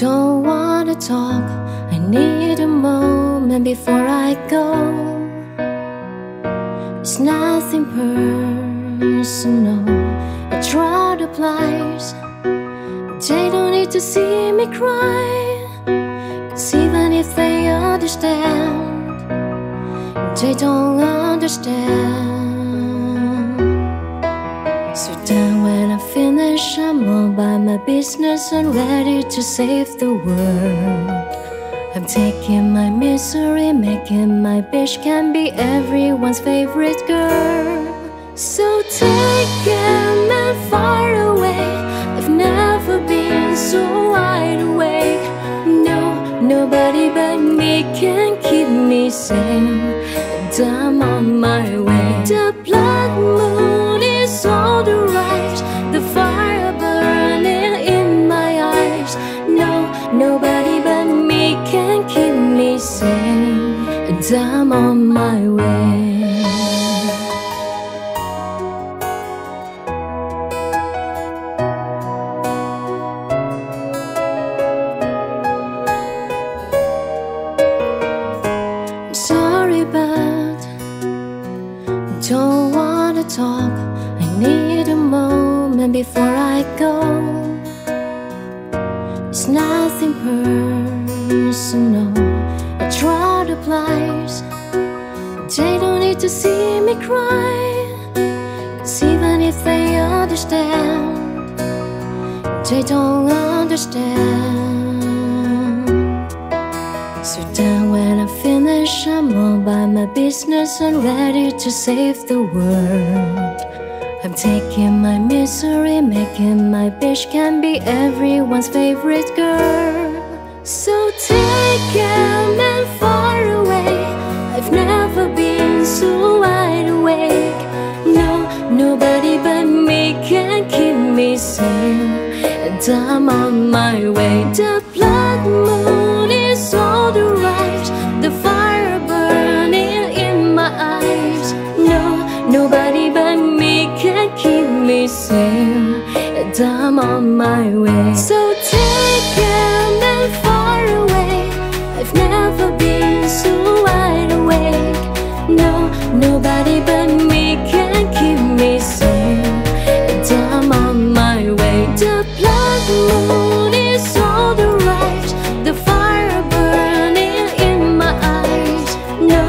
don't wanna talk. I need a moment before I go. It's nothing personal. I try to please. They don't need to see me cry. 'Cause even if they understand, they don't understand. So then when I'm finished, I'm all by my business and ready to save the world. I'm taking my misery, making my bitch can be everyone's favorite girl. So take him and far away. I've never been so wide awake. No, nobody but me can keep me sane, and I'm on my way. The blood moon is all the rise, the fire burning in my eyes. No, nobody but me can keep me sane, and I'm on my way. Don't wanna talk. I need a moment before I go. It's nothing personal. I try to please. They don't need to see me cry. 'Cause even if they understand, they don't understand. So then when I'm finished, I'm all by my business and ready to save the world. I'm taking my misery, making my bitch can be everyone's favorite girl. So take him and far away. I've never been so wide awake. No, nobody but me can keep me sane, and I'm on my way. The blood moon is all the rise, the fire burning in my eyes. No, nobody but me can keep me sane, and I'm on my way. So take him and far away. I've never been so wide awake. No, nobody but me can keep me sane, and I'm on my way. The blood moon is all the rise, the fire burning in my eyes. No,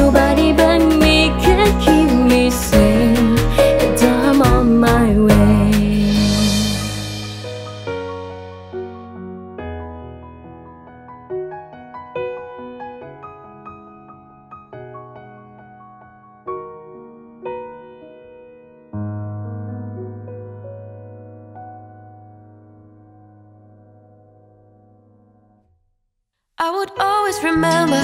nobody but me can keep me sane, and I'm on my way. I would always remember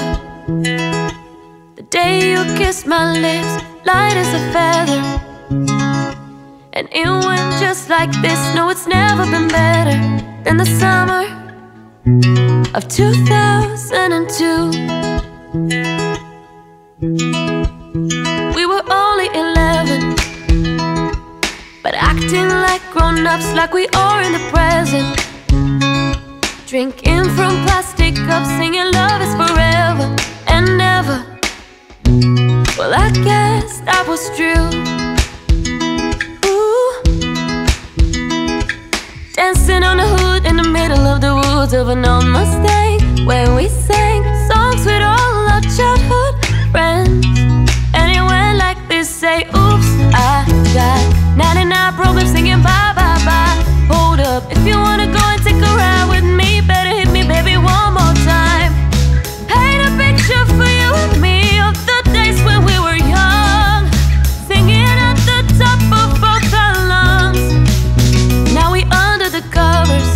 the day you kissed my lips, light as a feather. And it went just like this. No, it's never been better than the summer of 2002. We were only 11, but acting like grown-ups, like we are in the present. Drinking from plastic cups, singing love is forever and ever. Well, I guess that was true. Ooh. Dancing on the hood in the middle of the woods of an old Mustang, when we sang songs with all our childhood friends. And it went like this, say, oops, I got 99 problems singing bye, bye, bye. Hold up, if you wanna go and take a ride with me, better hit me, baby, one more time. Paint a picture for you and me of the days when we were young, singing at the top of both our lungs. Now we under the covers.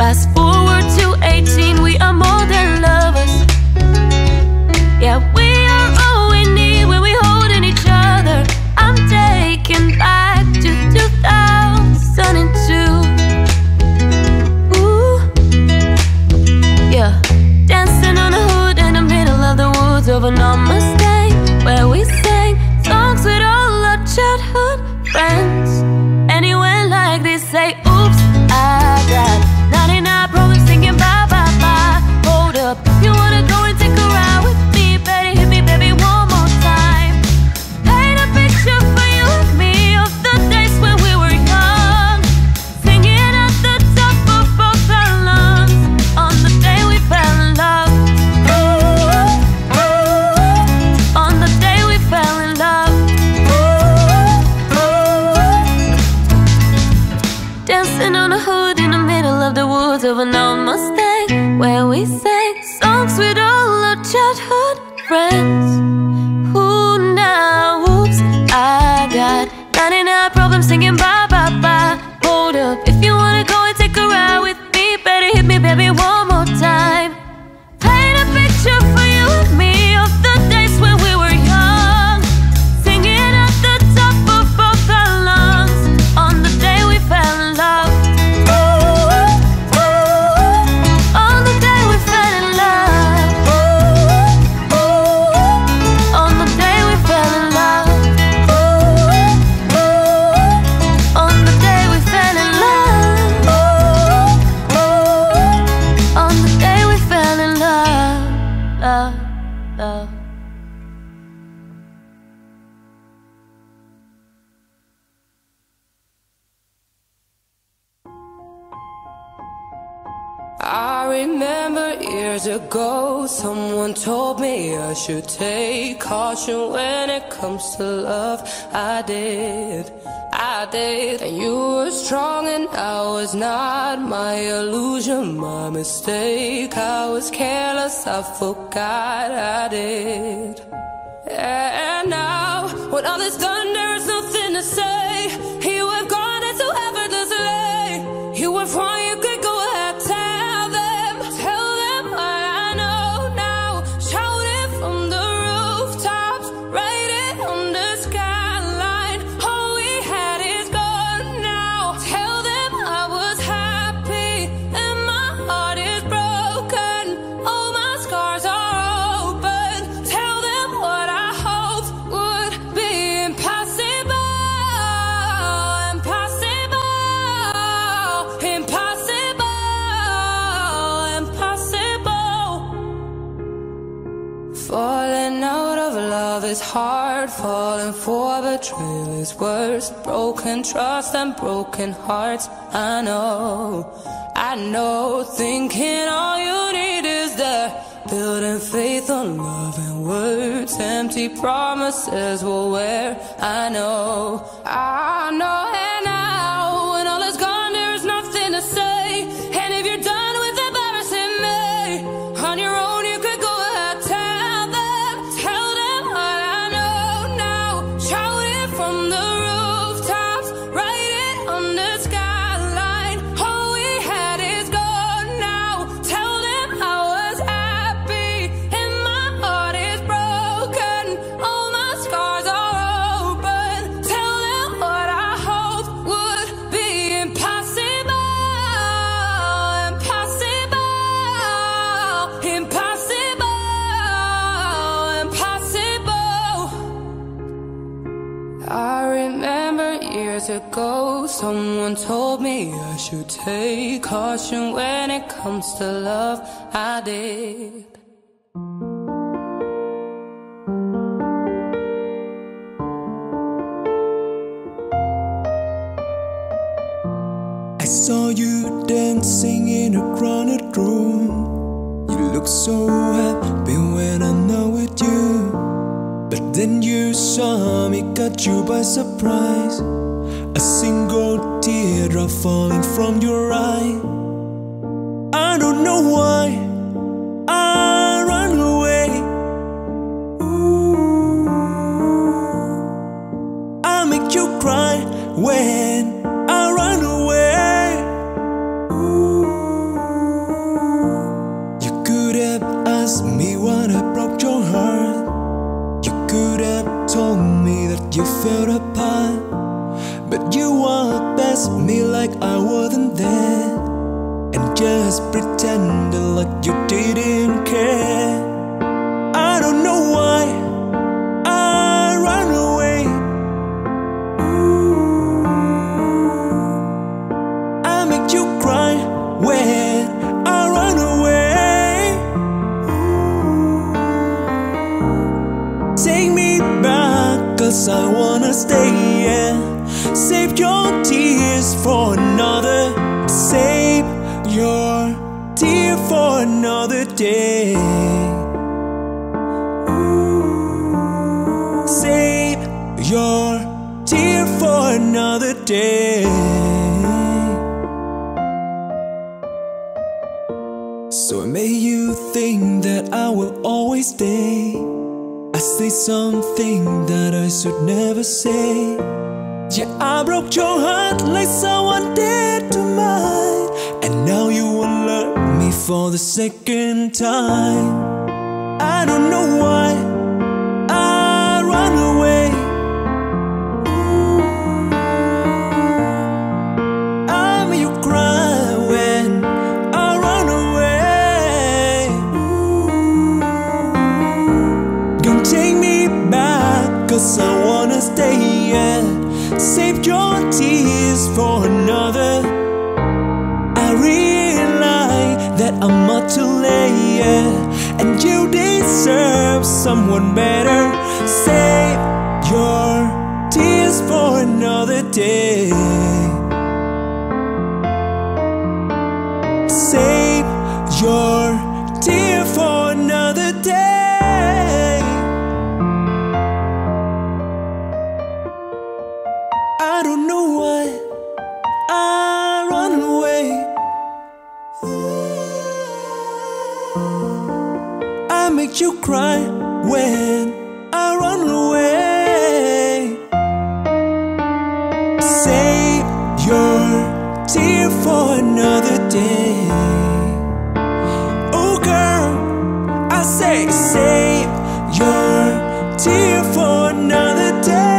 Fast forward to 18, we are more than lovers. Yeah, we are all we need when we're holding each other. I'm taking back to 2000. on a hood in the middle of the woods of an old Mustang, where we sang songs with all our childhood friends. Who now? Whoops, I got 99 problems singing bye bye bye. Hold up, if you wanna go and take a ride with me, better hit me, baby, one more time. Paint a picture for you and me of the days when we were young, singing at the top of both our lungs on the day we fell in love. Ooh, ooh, on the day we fell in love. Ooh, ooh, on the day we fell in love. Ooh, ooh, on the day we fell in love. Ooh, ooh, on the day we fell in love. Love, love. I remember years ago, someone told me I should take caution when it comes to love. I did. And you were strong and I was not. My illusion, my mistake. I was careless, I forgot I did. And now, when all is done, there is nothing to say. You have gone and so effortlessly. You were fine. It's hard, falling for betrayal is worse. Broken trust and broken hearts. I know. Thinking all you need is the building faith on love and words. Empty promises will wear. I know. And now, when all is gone, there is nothing to say. And if you're done with embarrassing me on your own. Ago, someone told me I should take caution when it comes to love. I did. I saw you dancing in a crowded room. You look so happy when I'm not with you. But then you saw me, caught you by surprise. A single teardrop falling from your eye. I don't know why I run away. Ooh, I make you cry when I run away. Ooh, you could have asked me what I broke your heart. You could have told me that you felt apart. But you walked past me like I wasn't there, and just pretended like you didn't care. I don't know why I ran away. Ooh, I make you cry when I run away. Ooh, take me back, cause I wanna stay, yeah. Save your tears for another. Save your tear for another day. Ooh, save your tear for another day. So I made you think that I will always stay. I say something that I should never say. Yeah, I broke your heart like someone did to mine, and now you won't love me for the second time. I don't know why I wanna stay, yeah. Save your tears for another. I realize that I'm not too late, yeah. And you deserve someone better. Save your tears for another day. Save your tear for another day. I don't know why I run away. I make you cry when I run away. Save your tear for another day. Oh girl, I say save your tear for another day.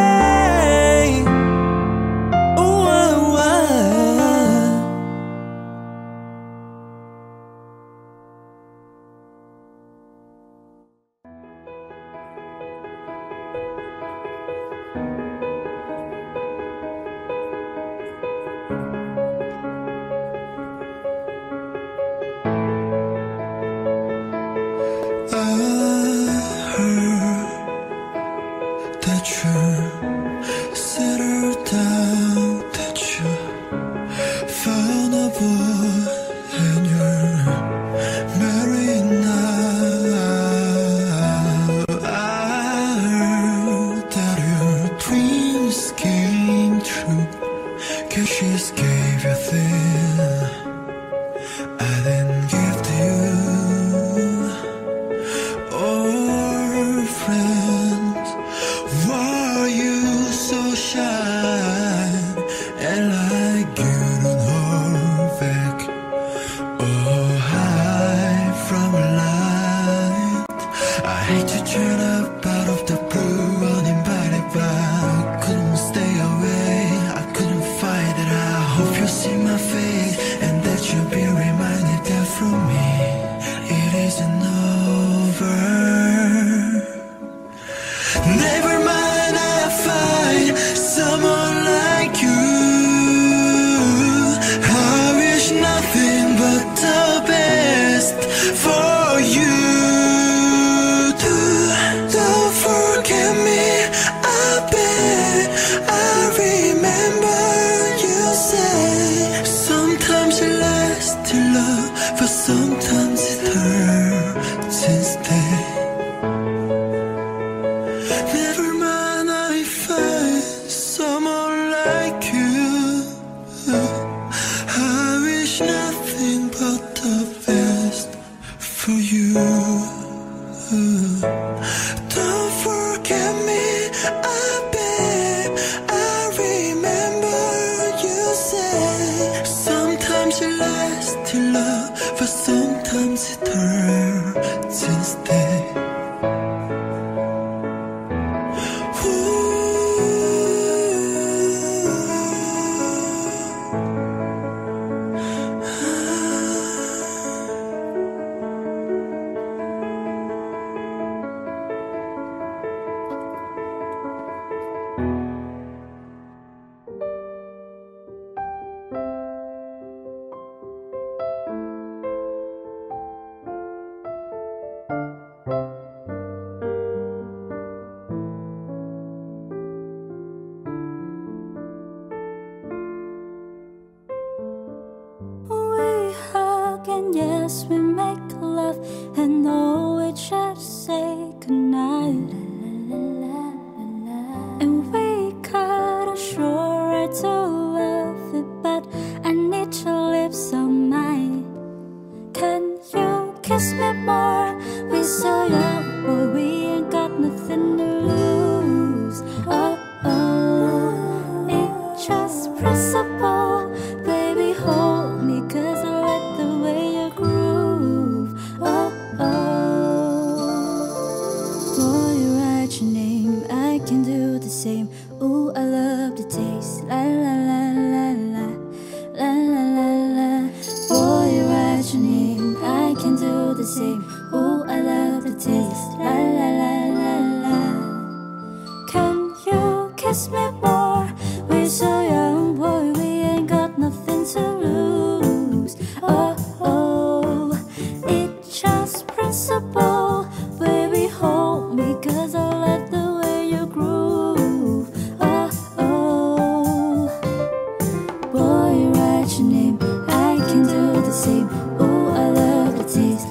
the same. Oh, I love the taste. La la la la la. Can you kiss me more? We're so young, boy, we ain't got nothing to lose. Oh, oh, it's just principle. Baby, hold me, cause I like the way you groove. Oh, oh, boy, you write your name. I can do the same. Oh, I love the taste.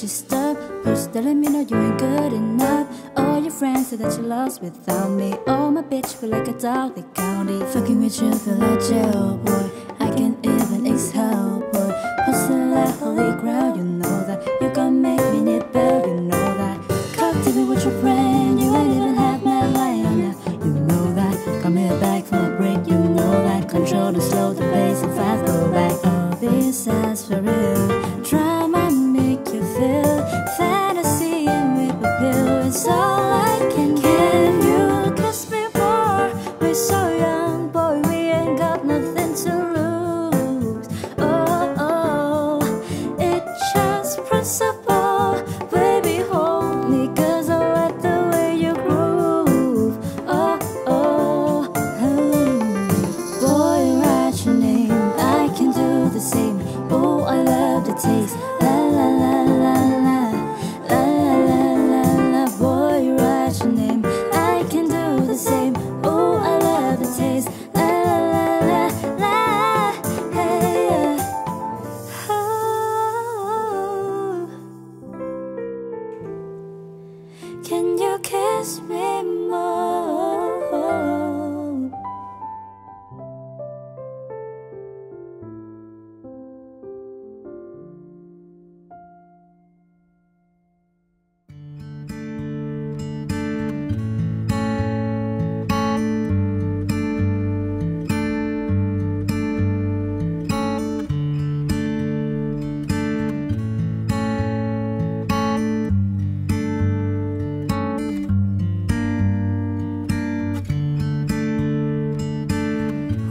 You stop, first telling me no, you ain't good enough. All your friends say that you lost without me. Oh, my bitch feel like a dog, they count it. Fucking with you feel like jail, boy. I can't even exhale, boy. What's the life, holy ground, you know that. You gon' make me need bail, you know that. Cocktail me with your brain, you ain't even have my line on that. You know that, come here back for a break. You know that, control the slow, the pace and fast, go back. Oh, this is for real, drama. Fantasy and make me feel it's all I can do. Can you kiss me more? We're so young, boy, we ain't got nothing to lose. Oh, oh, it's just principle. Baby, hold me, cause I like the way you groove. Oh, oh, oh. Boy, write your name, I can do the same. Oh, I love the taste. Can you kiss me more?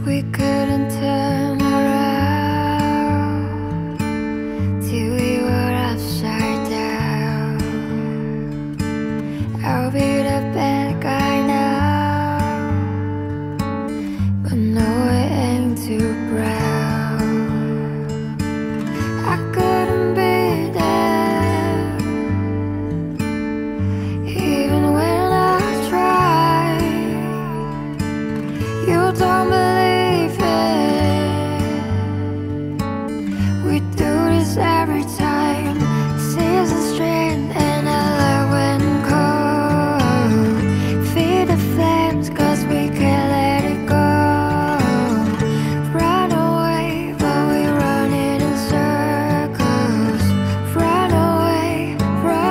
We couldn't turn around till we were upside down. I'll be the bad guy now, but no, I ain't too proud. I couldn't be there, even when I tried. You don't believe. Every time, seasons strain, and I love when cold. Feed the flames, cause we can't let it go. Run away, but we're running in circles. Run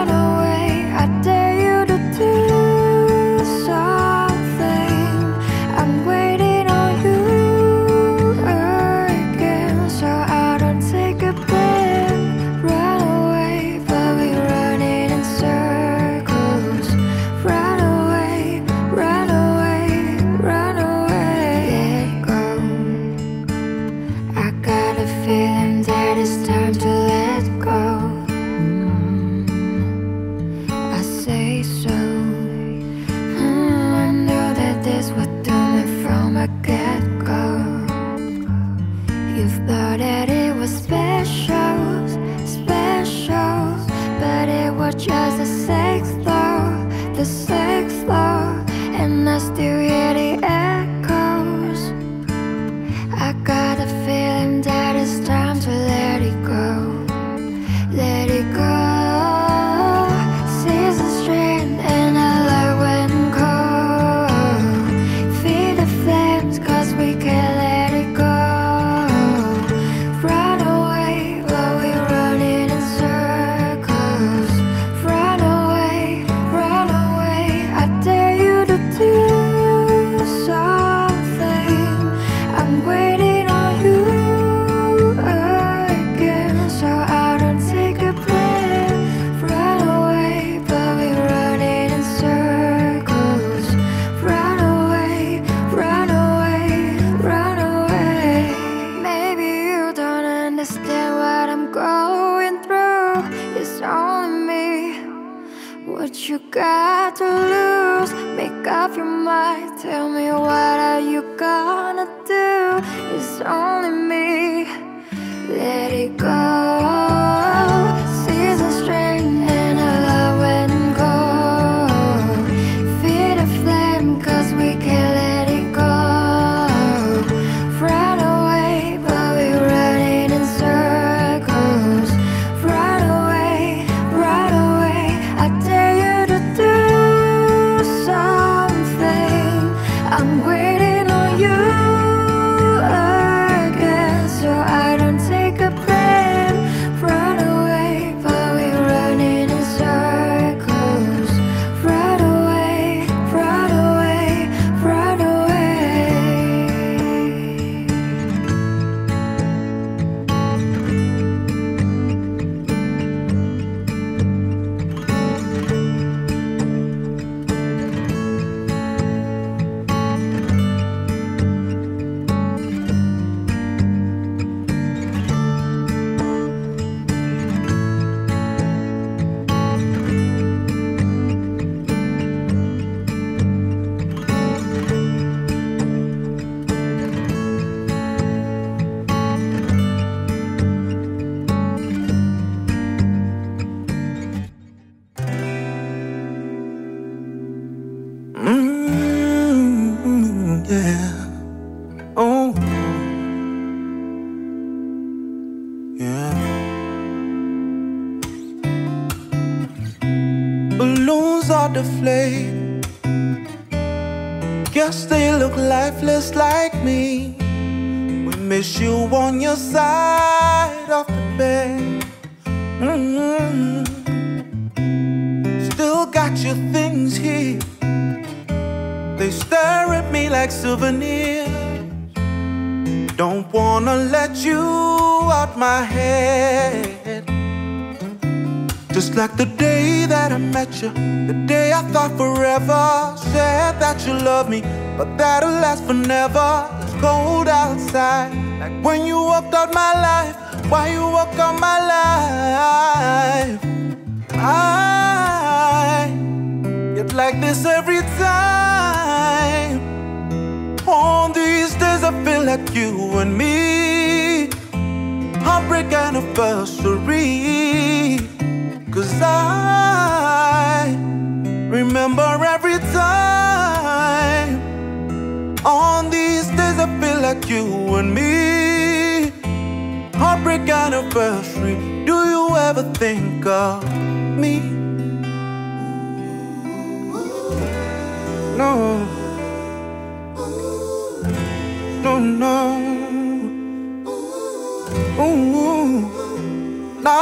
away, I dare you to do something. I'm waiting on you again, so I don't take a break. Just the sex flow, the sex flow, and I still hear the echoes. I got a feeling that it's time to let it go, let it go. Away, what you got to lose? Make up your mind, tell me what are you gonna do? It's only me, let it go. Seasons drain and our love went and go. Feed the flame cause we can't let it go. Run away but we're running in circles. Run away, I dare you to do something. I'm waiting on you. Deflate. Guess they look lifeless like me. We miss you on your side of the bed. Still got your things here. They stare at me like souvenirs. Don't wanna let you out my head. Just like the day that I met you, the day I thought forever. Said that you love me, but that'll last for never. It's cold outside, like when you walked out my life. Why you walk out my life? I get like this every time. On these days I feel like you and me, heartbreak anniversary. 'Cause I remember every time. On these days I feel like you and me, heartbreak anniversary. Do you ever think of me? No. No, no. Ooh, no.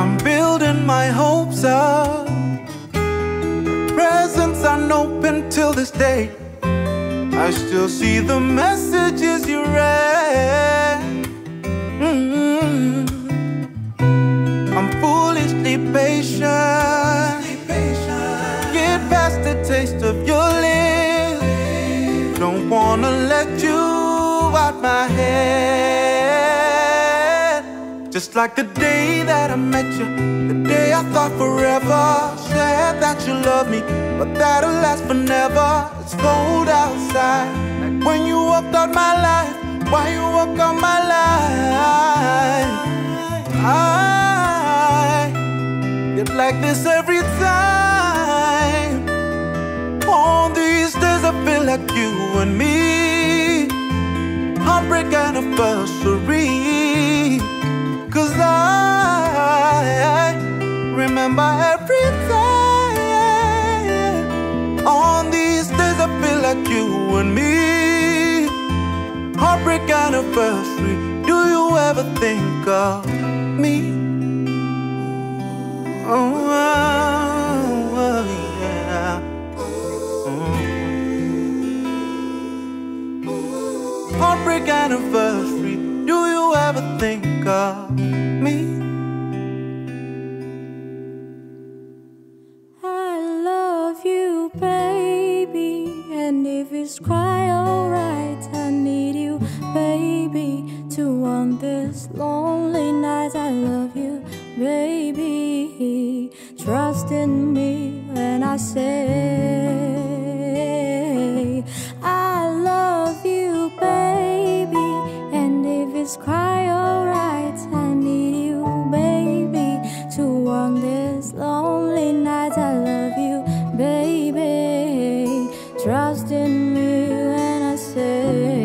I'm building my hopes up. Presents unopened till this day. I still see the messages you read. I'm foolishly patient. Get past the taste of your lips. Don't wanna let you out my head. Just like the day that I met you, the day I thought forever. Said that you love me, but that'll last for never. It's cold outside, like when you walked out my life. Why you walk out my life? I get like this every time. On these days I feel like you and me, heartbreak anniversary. 'Cause I remember every time. On these days I feel like you and me, heartbreak anniversary. Do you ever think of me? Oh yeah. Oh. Heartbreak anniversary. Do you ever think of me? I love you, baby, and if it's quite alright, I need you, baby, to on this lonely night. I love you, baby. trust in me when I say I love you, baby. And if it's quite alright, I need you, baby, to warm this lonely night. I love you, baby. Trust in me when I say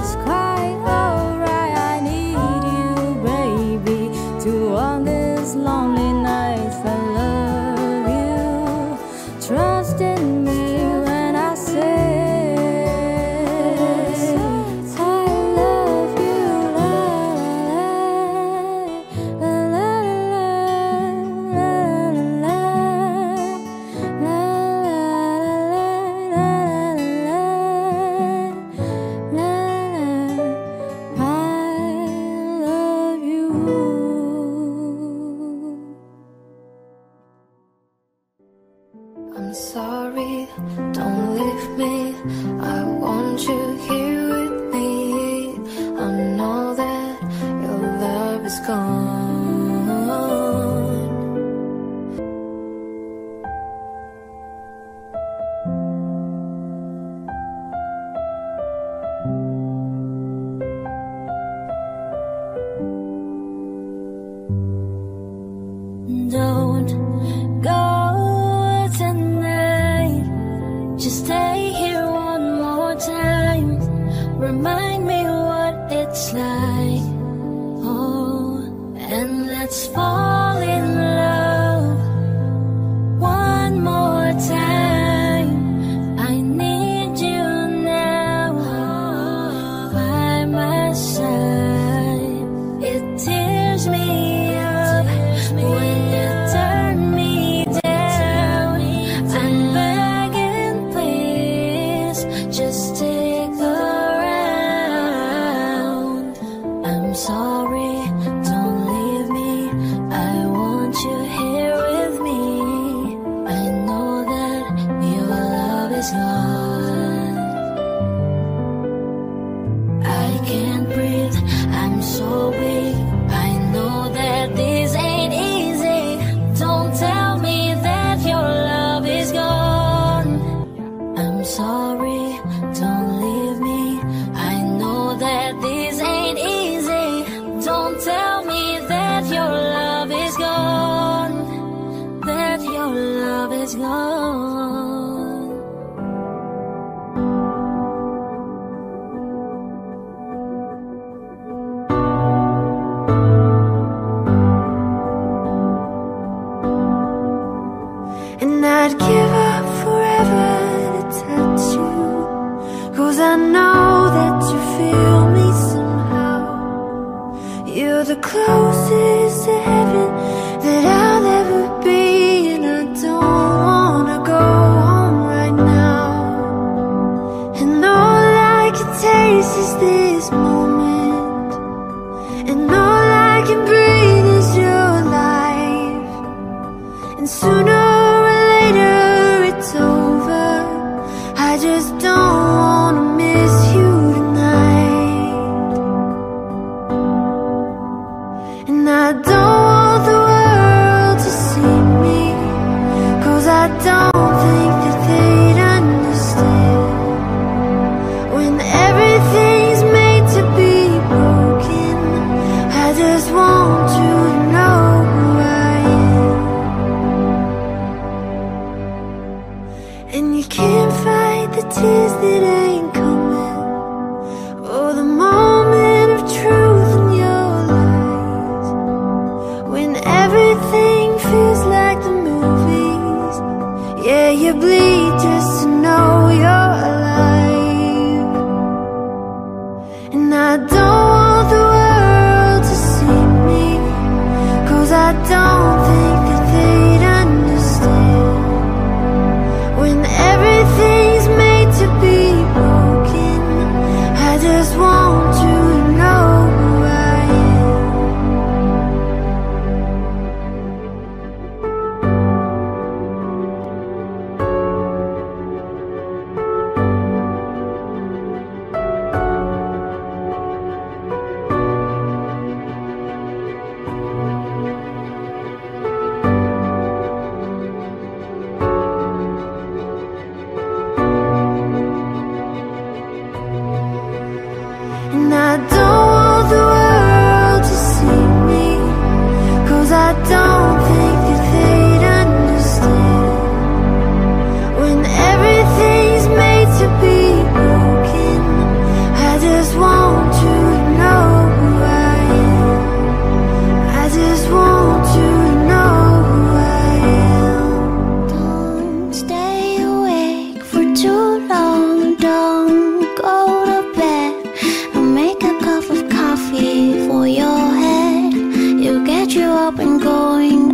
it's quite alright. the closest to heaven that I'll ever be, and I don't wanna go home right now. And all I can taste is this moment, and all I can breathe is your life. And sooner or later it's over, I just don't wanna miss you. I don't want the world to see me, 'cause I don't think that they'd understand. When everything's made to be broken, I just want you to know who I am. And you can't fight the tears that ain't coming, or the moment of truth. Everything feels like the movies. Yeah, you bleed just to know you're alive. And I don't want the world to see me, 'cause I don't think that they'd understand. When everything's made to be broken, I just want you to know. Get you up and going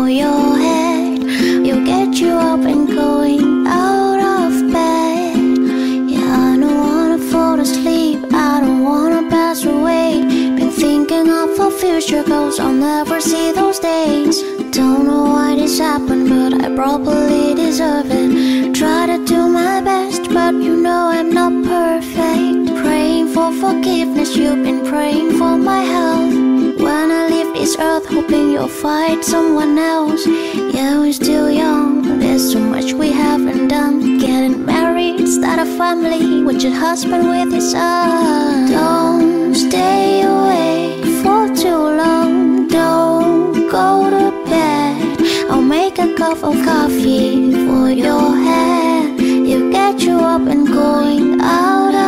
out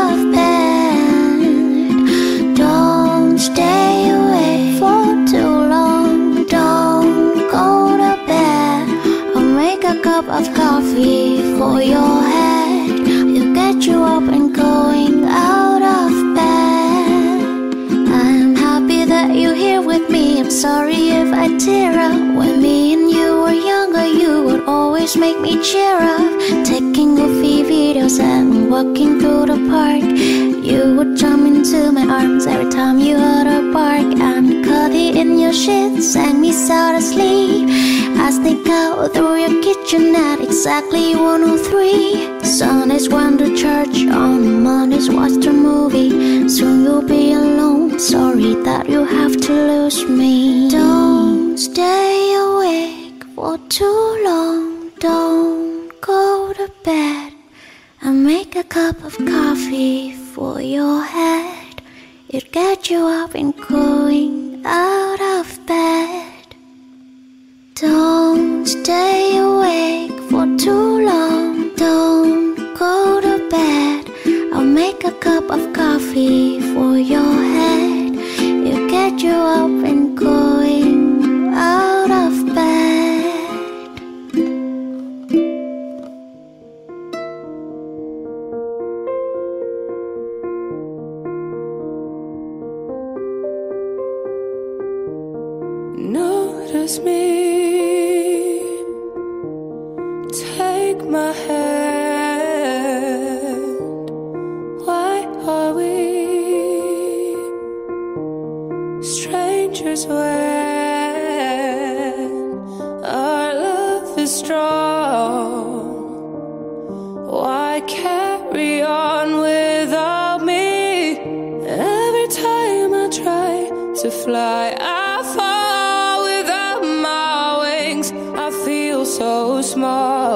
of bed. touches me, take my hand. Why are we strangers when our love is strong? Why carry on without me? Every time I try to fly, I fall. So small,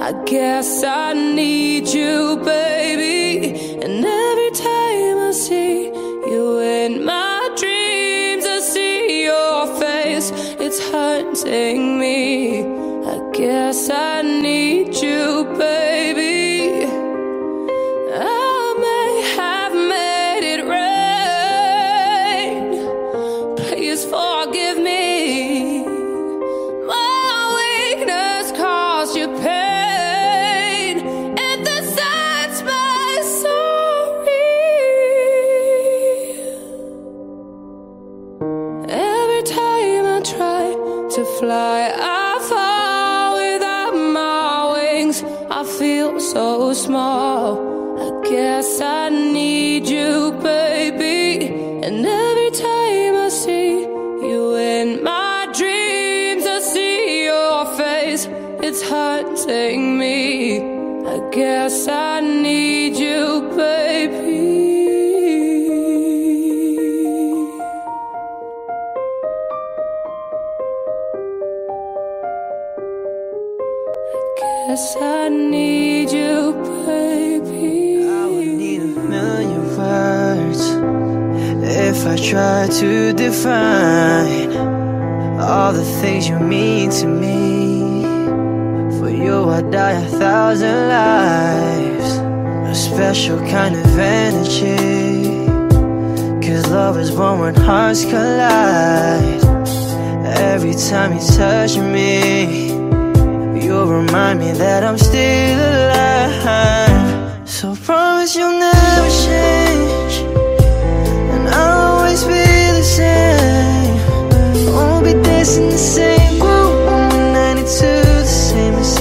I guess I need you, baby. And every time I see you in my dreams, I see your face, it's haunting me. I guess I need you, baby. I may have made it rain, please forgive me. Your pain at the side's my sorry. Every time I try to fly, I fall without my wings. I feel so small. I guess I need you, baby. And every time I see you in my dreams, I see your face. It's haunting me. I guess I need you, baby. I guess I need you, baby. I would need a million words if I tried to define all the things you mean to me. You, I'd die 1,000 lives. A special kind of energy, 'cause love is born when hearts collide. Every time you touch me, you remind me that I'm still alive. So promise you'll never change, and I'll always be the same. Won't be dancing the same groove when 92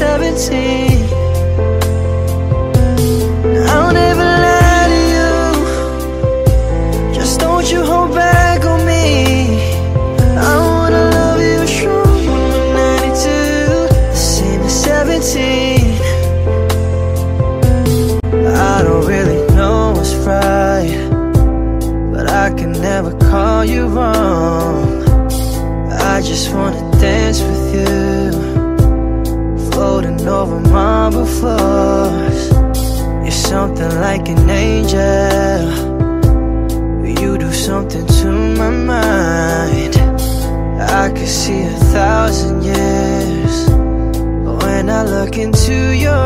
17. I'll never lie to you, just don't you hold back on me. I wanna love you true from 92, the same as 17. I don't really know what's right, but I can never call you wrong. I just wanna dance with you, floating over marble floors. You're something like an angel, you do something to my mind. I could see 1,000 years when I look into your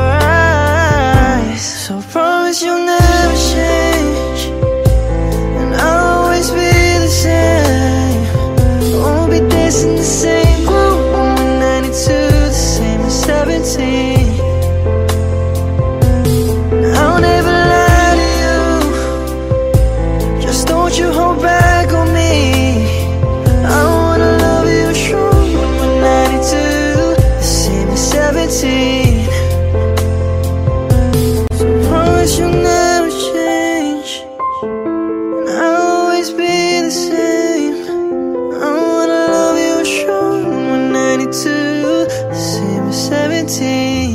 eyes. So promise you'll never change, and I'll always be the same. Won't be dancing the same groove in 92, 17. I'll never lie to you, just don't you hold back on me. I wanna love you true from 92, the same as 17. So promise you'll never change, and I'll always be the same. I wanna love you true from 92, 17.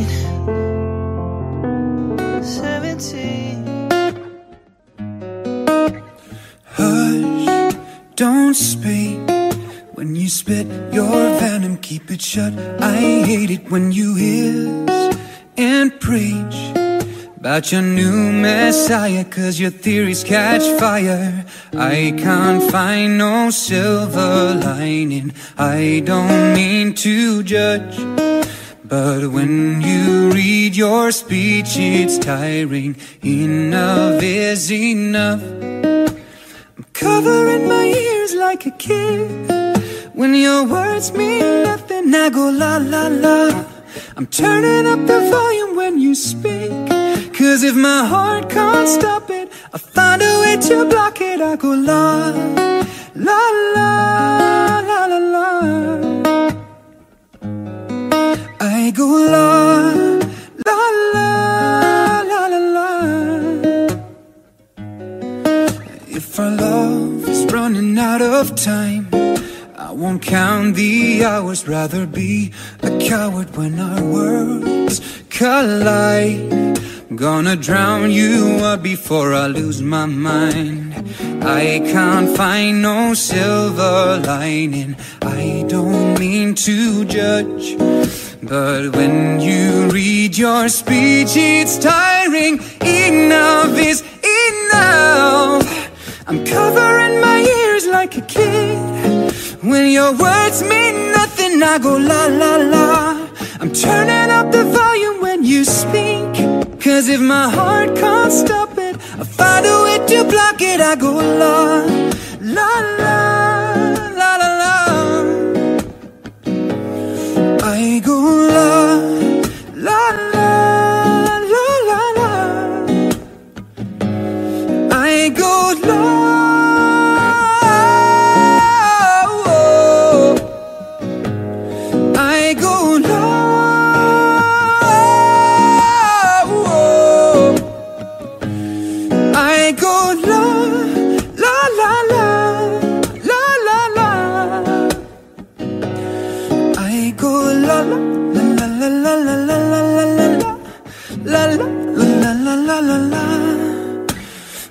Hush, don't speak when you spit your venom, keep it shut. I hate it when you hiss and preach about your new messiah, 'cause your theories catch fire. I can't find no silver lining. I don't mean to judge, but when you read your speech, it's tiring. Enough is enough. I'm covering my ears like a kid when your words mean nothing. I go la la la. I'm turning up the volume when you speak, 'cause if my heart can't stop it, I'll find a way to block it. I go la la la la la la. go la, la, la, la, la, la. If our love is running out of time, I won't count the hours, rather be a coward when our worlds collide. Gonna drown you out before I lose my mind. I can't find no silver lining. I don't mean to judge, but when you read your speech it's tiring. Enough is enough. I'm covering my ears like a kid. When your words mean nothing, I go la la la. I'm turning up the volume when you speak, 'cause if my heart can't stop it, I find a way to block it. I go la, la, la, la, la, la. I go la, la, la, la, la, la. I go la.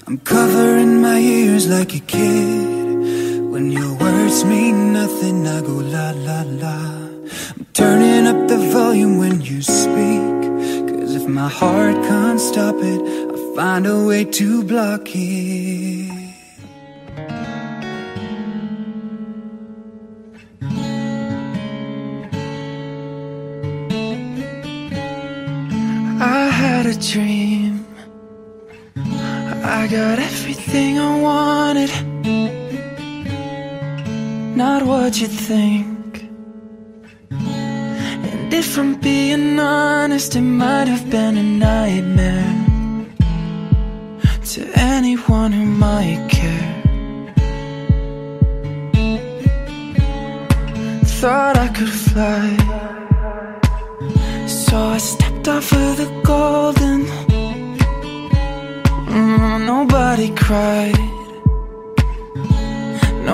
I'm covering my ears like a kid. When your words mean nothing, I go la la la. I'm turning up the volume when you speak, 'cause if my heart can't stop it, I find a way to block it. I had a dream, I got everything I wanted. Not what you think. And if I'm being honest, it might have been a nightmare to anyone who might care. Thought I could fly, so I stepped off of the golden. Nobody cried,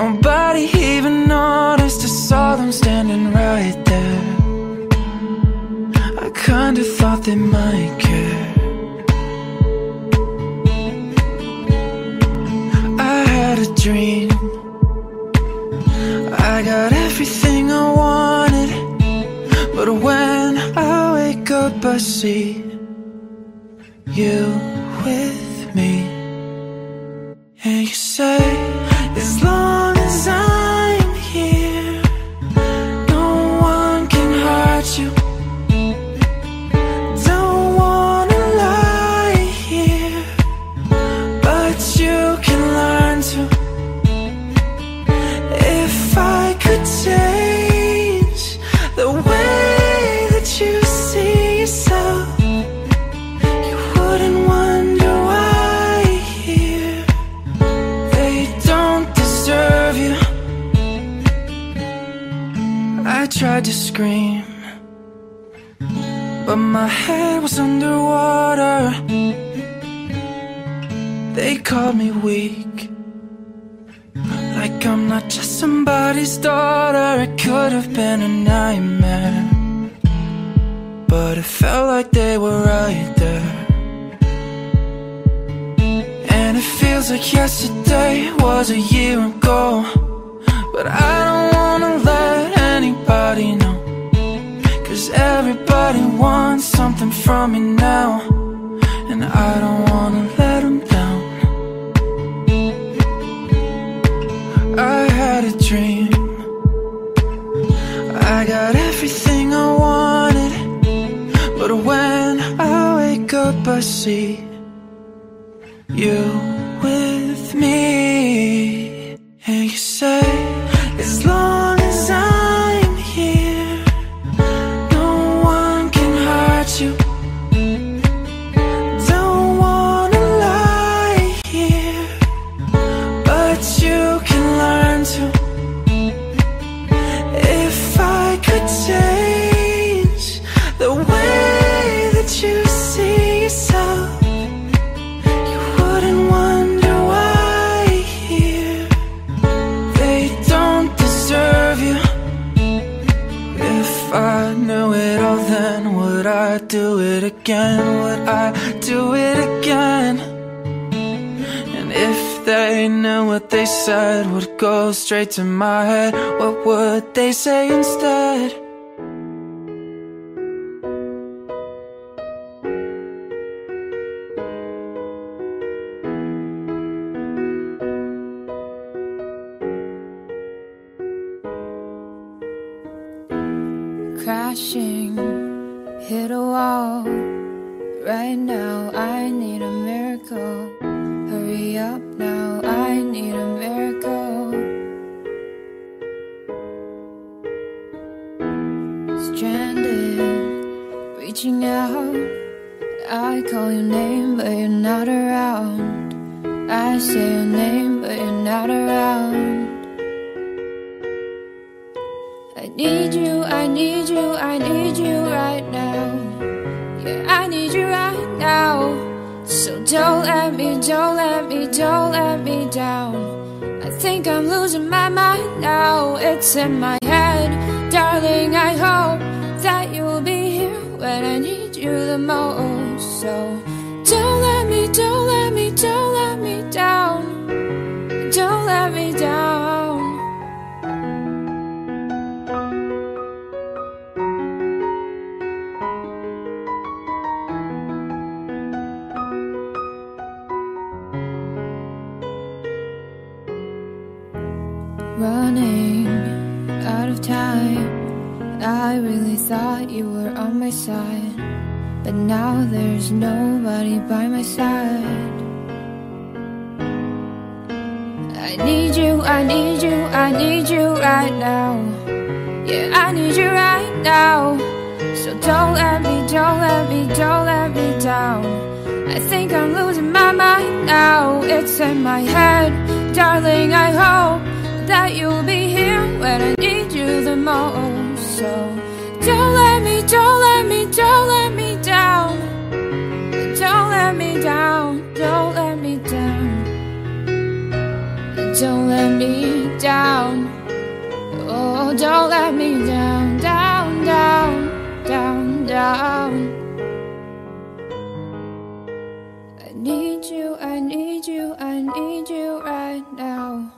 nobody even noticed. I saw them standing right there. I kinda thought they might care. I had a dream, I got everything I wanted. But when I wake up I see you with me. And you say, as long as I'm here, no one can hurt you. Don't wanna lie here, but you can learn to. If I could change the way that you see yourself, you wouldn't wonder. I tried to scream, but my head was underwater. They called me weak, like I'm not just somebody's daughter. It could have been a nightmare, but it felt like they were right there. And it feels like yesterday was a year ago, but I don't wanna let anybody know, 'cause everybody wants something from me now, and I don't wanna let them down. I had a dream, I got everything I wanted. But when I wake up I see you with me. And you say, as long as I'm here, no one can hurt you. Don't wanna lie here, but you can learn to. If I could change the I do it again? Would I do it again? And if they knew what they said would go straight to my head, what would they say instead? Crashing, hit a wall. Right now I need a miracle. Hurry up now, I need a miracle. Stranded, reaching out. I call your name but you're not around. I say your name but you're not around. I need you, I need you right now. Yeah, I need you right now. So don't let me, don't let me, don't let me down. I think I'm losing my mind now. It's in my head, darling, I hope that you'll be here when I need you the most. So don't let me, don't let me, don't let me down. Don't let me down. Running out of time. I really thought you were on my side, but now there's nobody by my side. I need you, I need you, I need you right now. Yeah, I need you right now. So don't let me, don't let me, don't let me down. I think I'm losing my mind now. It's in my head, darling, I hope that you'll be here when I need you the most. So don't let me, don't let me, don't let me down. Don't let me down, don't let me down. Don't let me down. Oh, don't let me down, down, down, down, down. I need you, I need you, I need you right now.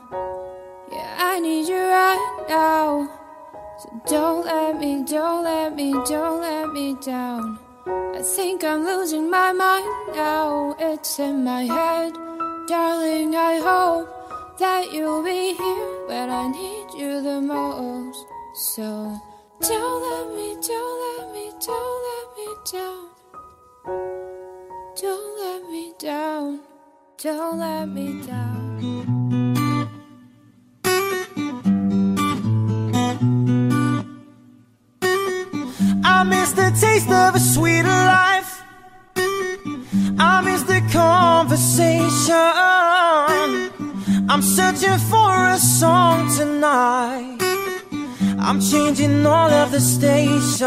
I need you right now. So don't let me, don't let me, don't let me down. I think I'm losing my mind now. It's in my head, darling, I hope that you'll be here when I need you the most. So don't let me, don't let me, don't let me down. Don't let me down, don't let me down. Taste of a sweeter life. I miss the conversation. I'm searching for a song tonight. I'm changing all of the stations.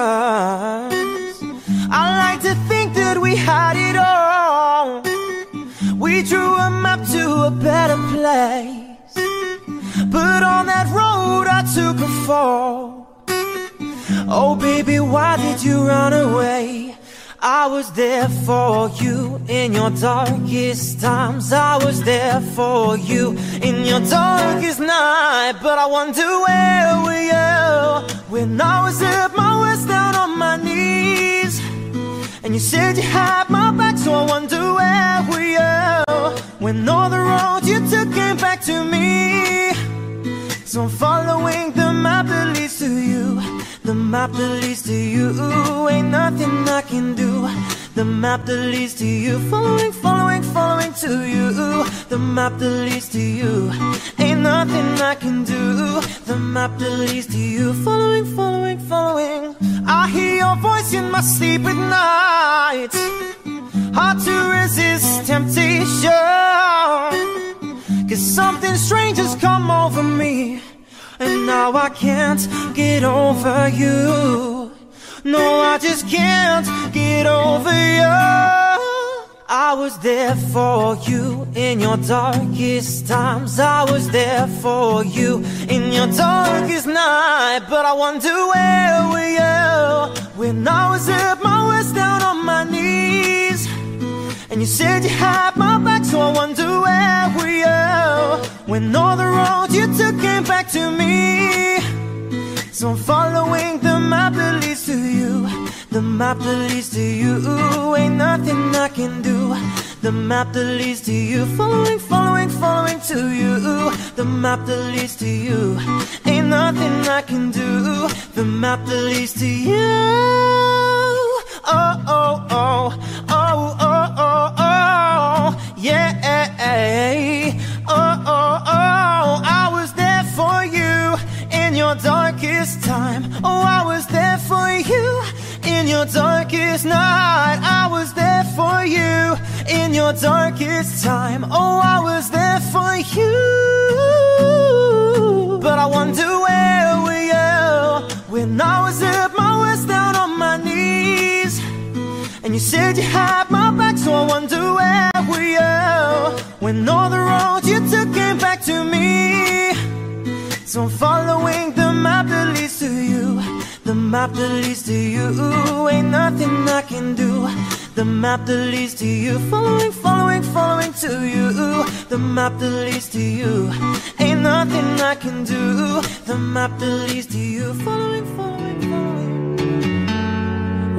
I like to think that we had it all. We drew a map to a better place, but on that road I took a fall. Oh baby, why did you run away? I was there for you in your darkest times. I was there for you in your darkest night. But I wonder, where were you when I was at my worst, down on my knees? And you said you had my back, so I wonder, where were you when all the roads you took came back to me? So I'm following the map that leads to you. The map that leads to you. Ain't nothing I can do. The map that leads to you. Following, following, following to you. The map that leads to you. Ain't nothing I can do. The map that leads to you. Following, following, following. I hear your voice in my sleep at night. Hard to resist temptation, 'cause something strange has come over me, and now I can't get over you. No, I just can't get over you. I was there for you in your darkest times. I was there for you in your darkest night. But I wonder, where were you when And I was at my worst, down on my knees, and you said you had my back, so I wonder where we are. When all the roads you took came back to me, so I'm following the map that leads to you. The map that leads to you. Ain't nothing I can do. The map that leads to you. Following, following, following to you. The map that leads to you. Ain't nothing I can do. The map that leads to you. Oh, oh, oh. Oh, oh, oh, oh. Yeah. Oh, oh, oh. I was there for you in your darkest time. Oh, I was there for you in your darkest night. I was there for you in your darkest time. Oh, I was there for you. But I wonder where we are. When I was at my worst, down on my knees, and you said you had my back, so I wonder where we are. When all the roads you took came back to me, so I'm following the map that leads to you. The map that leads to you. Ain't nothing I can do. The map that leads to you. Following, following, following to you. The map that leads to you. Ain't nothing I can do. The map that leads to you. Following, following, following.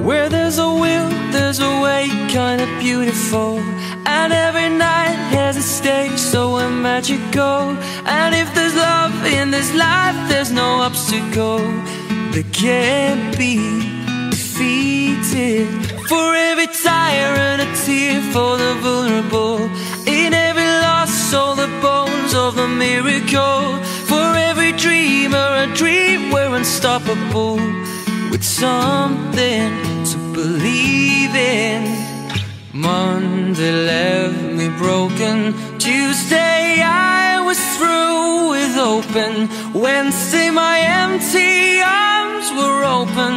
Where there's a will, there's a way. Kinda beautiful. And every night has a stage, so we're magical. And if there's love in this life, there's no obstacle that can't be defeated. For every tyrant, a tear for the vulnerable. In every loss, all the bones of a miracle. For every dreamer, a dream, we're unstoppable. With something to believe in. Monday left me broken. Tuesday I was through with open. Wednesday my empty arms were open.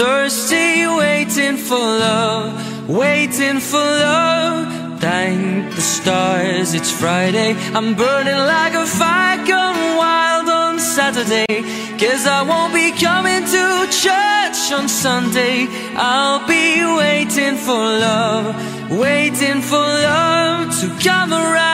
Thursday waiting for love, waiting for love. Thank the stars it's Friday. I'm burning like a fire gone wild on Saturday. 'Cause I won't be coming to church on Sunday. I'll be waiting for love, waiting for love to come around.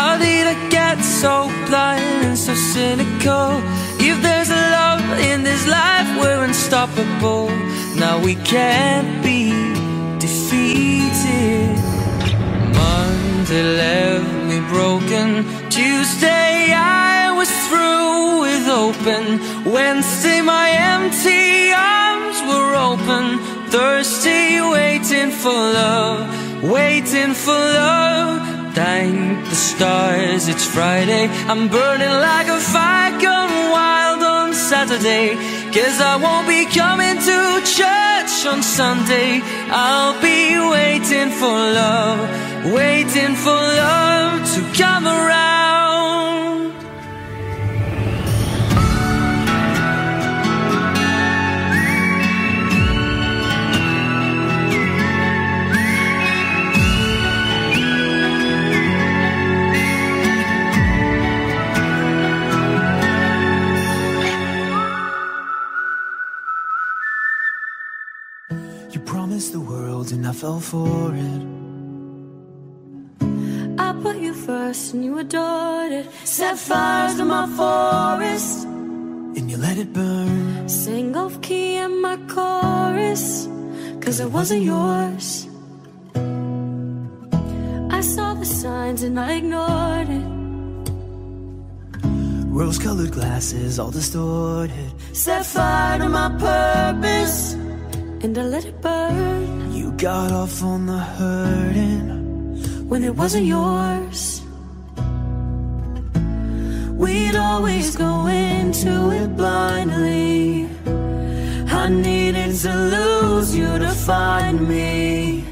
How did I get so blind and so cynical? If there's a love in this life, we're unstoppable. Now we can't be defeated. Monday left me broken. Tuesday I was through with open. Wednesday my empty arms were open. Thursday waiting for love, waiting for love. Thank the stars, it's Friday. I'm burning like a fire gone wild on Saturday. 'Cause I won't be coming to church on Sunday. I'll be waiting for love, waiting for love to come around. The world and I fell for it. I put you first and you adored it. Set fires to my forest and you let it burn. Sang off key in my chorus 'cause it wasn't yours. I saw the signs and I ignored it. Rose-colored glasses all distorted. Set fire to my purpose and I let it burn. You got off on the hurting when it wasn't yours. We'd always go into it blindly. I needed to lose you to find me.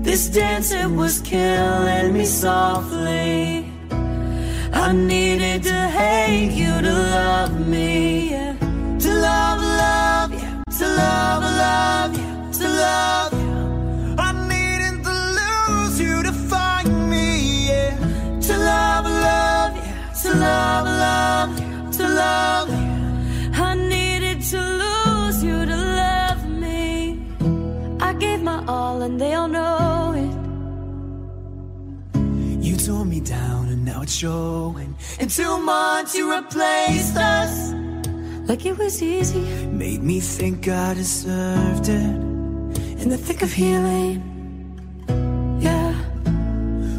This dance, it was killing me softly. I needed to hate you to love me, yeah. To love, love you, yeah. To love, love you, yeah. To love you, yeah. I needed to lose you to find me, yeah. To love, love you, yeah. To love, love you, yeah. To love you, yeah. I needed to lose you to love me. I gave my all and they all know it. You tore me down and now it's showing. In 2 months you replaced us like it was easy. Made me think I deserved it. In the thick of healing, yeah.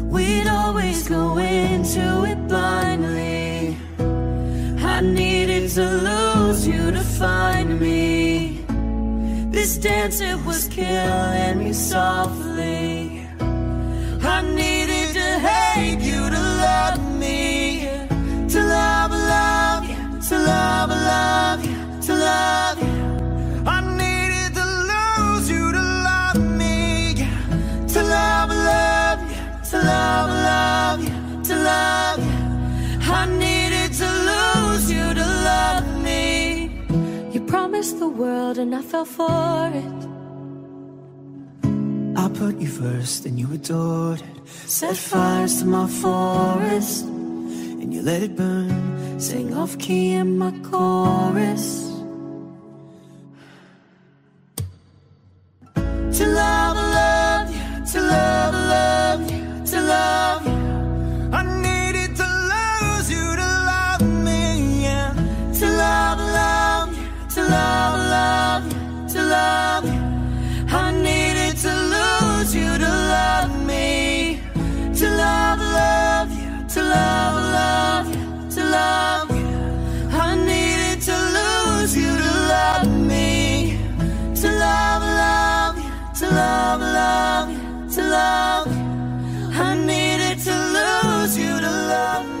We'd always go into it blindly. I needed to lose you to find me. This dance, it was killing me softly. I needed to hate you to love me, yeah. To love, love you, yeah. To love, love you, yeah. To love you, yeah. I needed to lose you to love me, yeah. To love, love you, yeah. To love, love you, yeah. To love you, yeah. I needed to lose you to love me. You promised the world and I fell for it. I put you first and you adored it. Set fires to my forest and you let it burn. Sang off key in my chorus. To love, love you, yeah. To love, love you, yeah. To love you, yeah. I needed to lose you to love me, yeah. To love, love you, yeah. To love, love you, yeah. To love you, yeah. I needed to lose you to love me. To love, love you, yeah. To love, love you, yeah. To love you, yeah. I needed to lose you to love me. To love, love you, yeah. To love, love you, yeah. To love you, yeah. I needed to lose you to love me.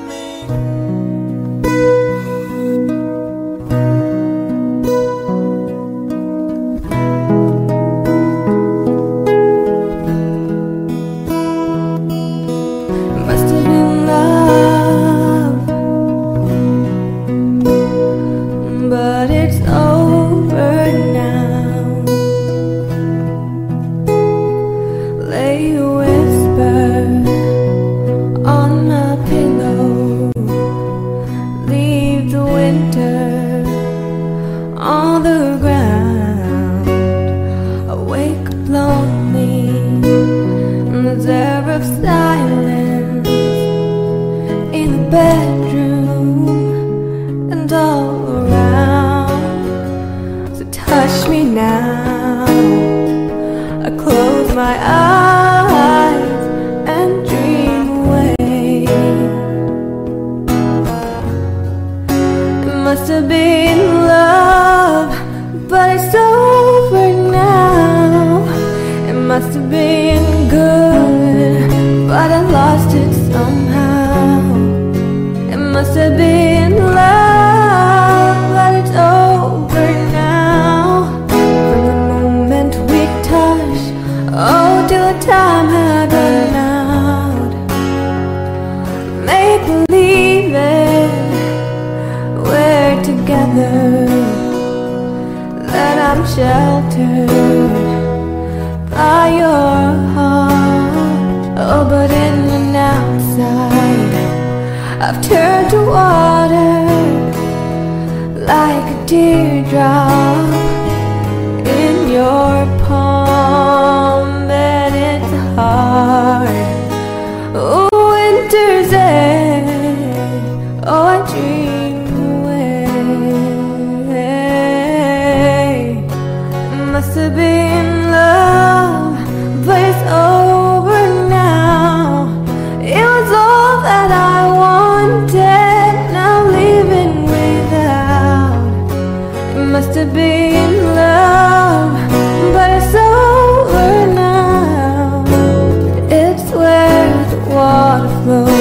Flow.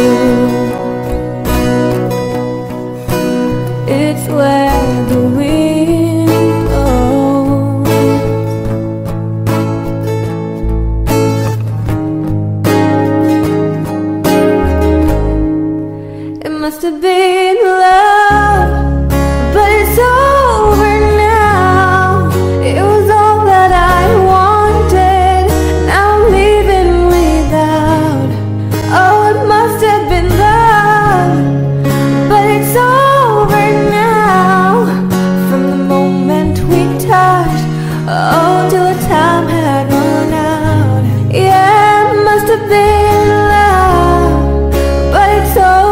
supposed to be in love, but it's over now. It was all that I wanted, and I'm leaving without. Oh, it must have been love, but it's over now. From the moment we touched, oh, till the time had run out. Yeah, it must have been love, but it's over.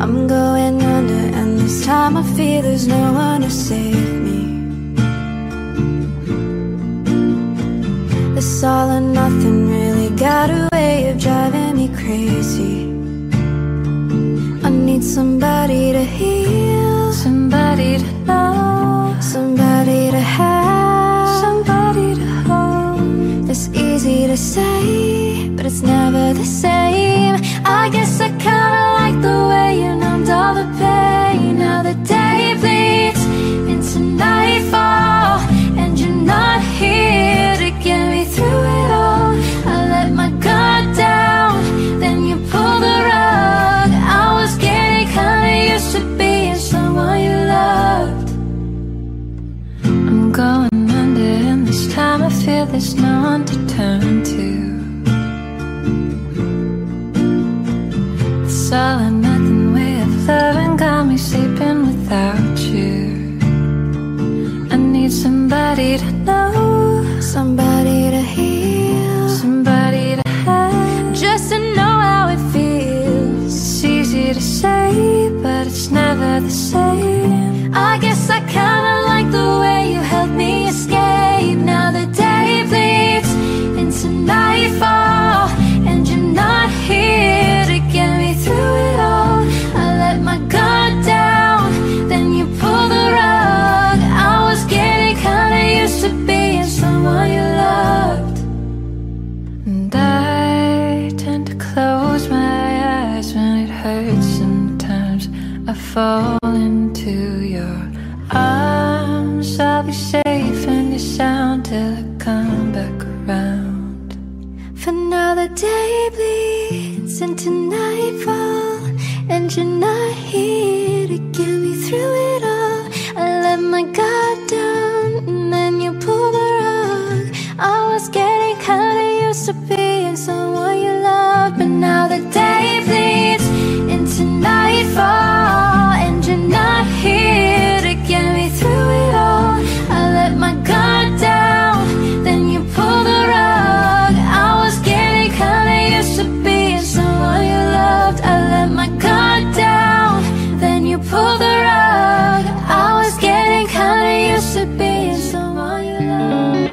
I'm going under, and this time I fear there's no one to save me. This all or nothing really got a way of driving me crazy. I need somebody to heal, somebody to love, somebody to have, somebody to hold. It's easy to say, but it's never the same. I guess I kinda like the way you numbed all the pain. Now the day bleeds into nightfall, and you're not here to get me through it all. I let my guard down, then you pulled the rug. I was getting kinda used to being someone you loved. I'm going under, and this time I feel there's no one to turn to. All or nothing way of loving got me sleeping without you. I need somebody to know, somebody to heal, somebody to have, just to know how it feels. It's easy to say, but it's never the same. I guess I kinda like the way you helped me escape. Now the day bleeds into nightfall, and you're not here to get me through it all. I let my guard down, then you pulled the rug. I was getting kinda used to being someone you loved. And I tend to close my eyes when it hurts. Sometimes I fall into your arms. I'll be safe and you're sound till I come back around. For now the day bleeds into nightfall, and you're not here to get me through it all. I let my guard down, and then you pulled the rug. I was getting kinda used to being someone you loved. But now the day bleeds into nightfall, and you're not here to get me through it all. I let my guard down, then you pulled the rug. Pull the rug. I was getting kinda used to being someone you love.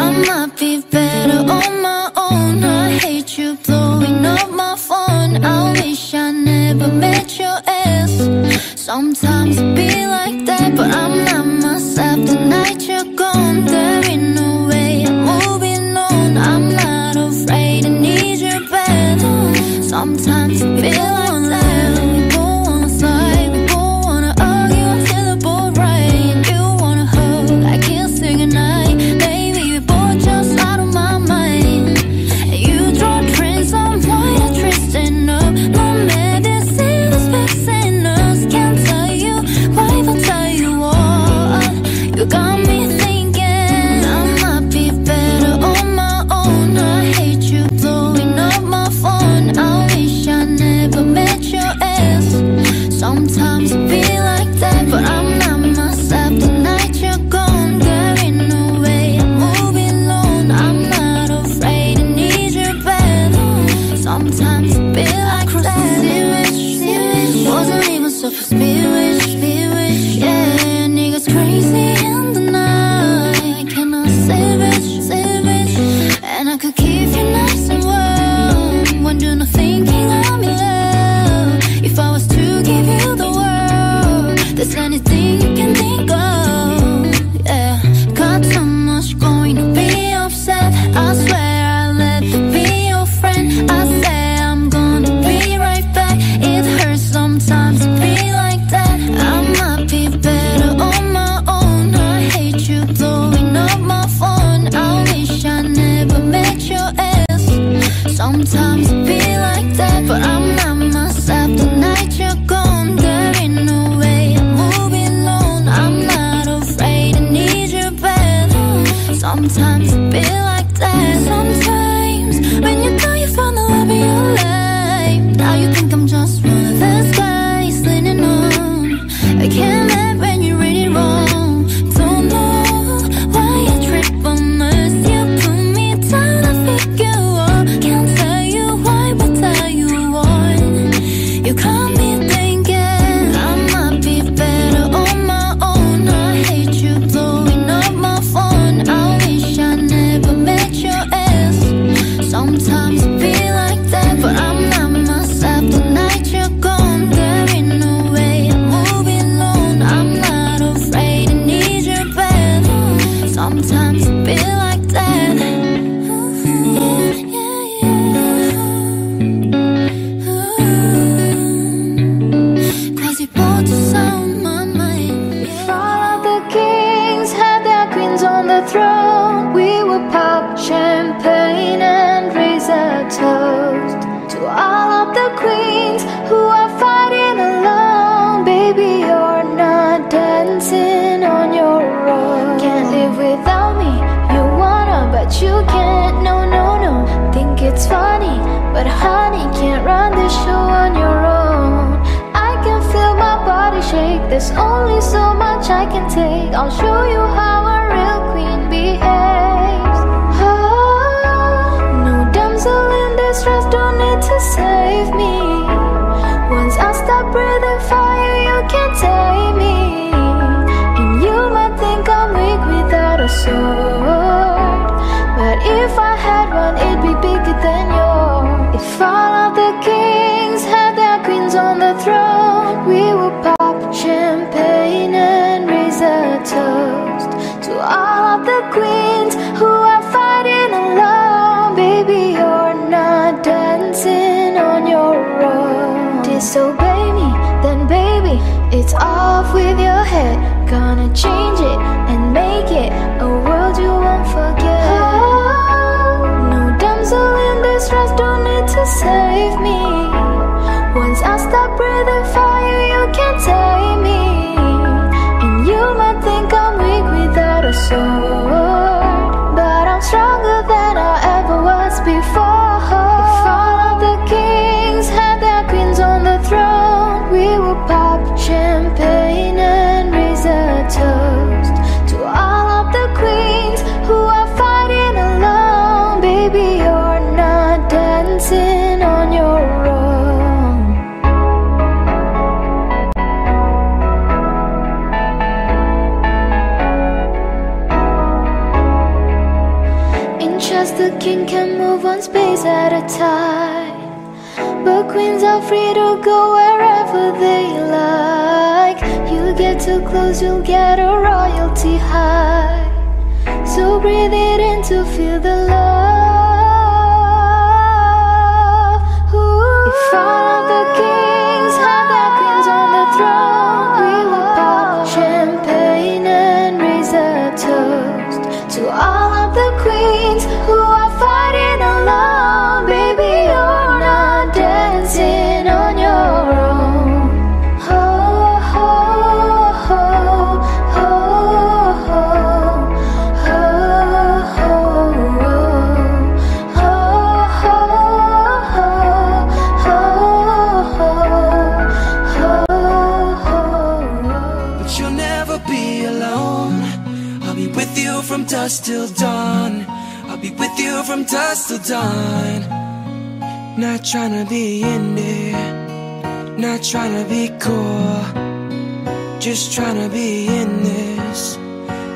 I might be better on my own. I hate you blowing up my phone. I wish I never met your ass. Sometimes it be like that, but I'm not myself the night you're gone. There ain't no sometimes I feel like that. We don't wanna fight, we don't wanna argue until the boat right. You wanna hug, I can't say goodnight. Maybe we both just out of my mind. You draw drinks, I'm wide, twisting up. No medicine, this fix in us. Can't tell you why, I'll tell you all. You got me.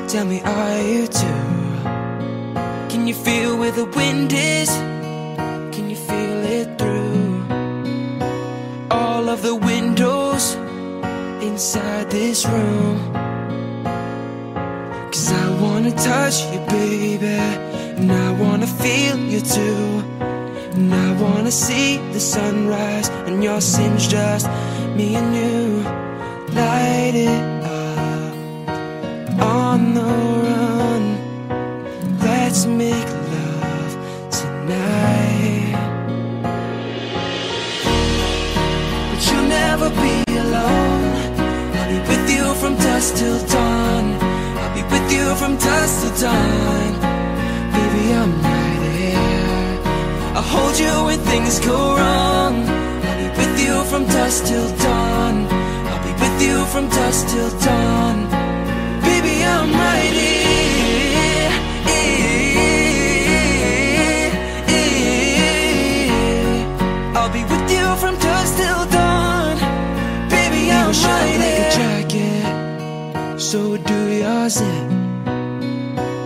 Tell me, are you too? Can you feel where the wind is? the windows inside this room, 'cause I wanna touch you, baby, and I wanna feel you too, and I wanna see the sunrise and your sins, just me and you. Light it up, on the run, let's make love tonight. But you'll never be alone, I'll be with you from dusk till dawn, I'll be with you from dusk till dawn. Baby, I'm right here, I'll hold you when things go wrong, I'll be with you from dusk till dawn, with you from dusk till dawn. Baby, I'm right here, I'll be with you from dusk till dawn. Baby, I'm right here. We would shine like a jacket, so would do yours, and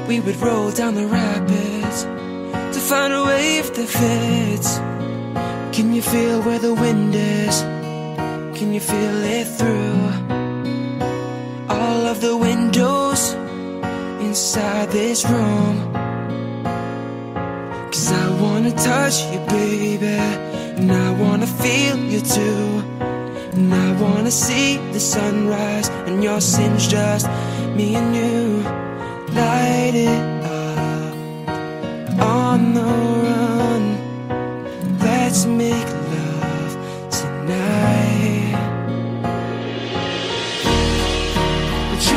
we would roll down the rapids to find a wave that fits. Can you feel where the wind is? Can you feel it through all of the windows inside this room? 'Cause I wanna touch you, baby, and I wanna feel you too, and I wanna see the sunrise and your sins, just me and you. Light it up, on the run, let's make love tonight.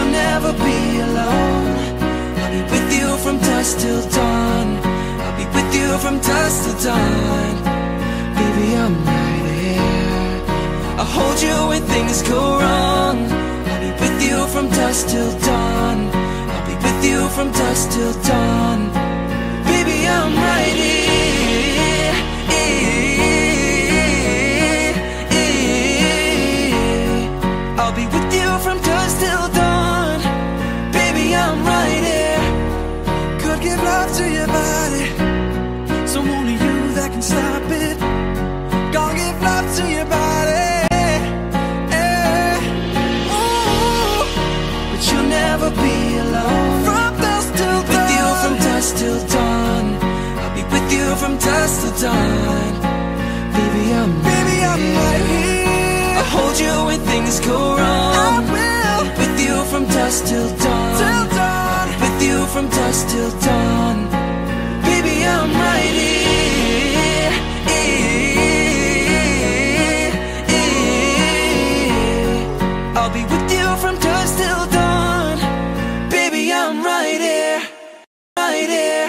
I'll never be alone, I'll be with you from dusk till dawn, I'll be with you from dusk till dawn. Baby, I'm right here, I'll hold you when things go wrong, I'll be with you from dusk till dawn, I'll be with you from dusk till dawn. Baby, I'm right here, I'll be with you from dusk till dawn. I'm right here, could give love to your body, so only you that can stop it. Gonna give love to your body, yeah. Ooh. But you'll never be alone, from dusk till dawn. I'll be with you from dusk till dawn, I'll be with you from dusk till dawn. Baby, I'm right here, I'll hold you when things go wrong, I will. With you from dusk till dawn, with you from dusk till dawn. Baby, I'm right here, I'll be with you from dusk till dawn. Baby, I'm right here, right here,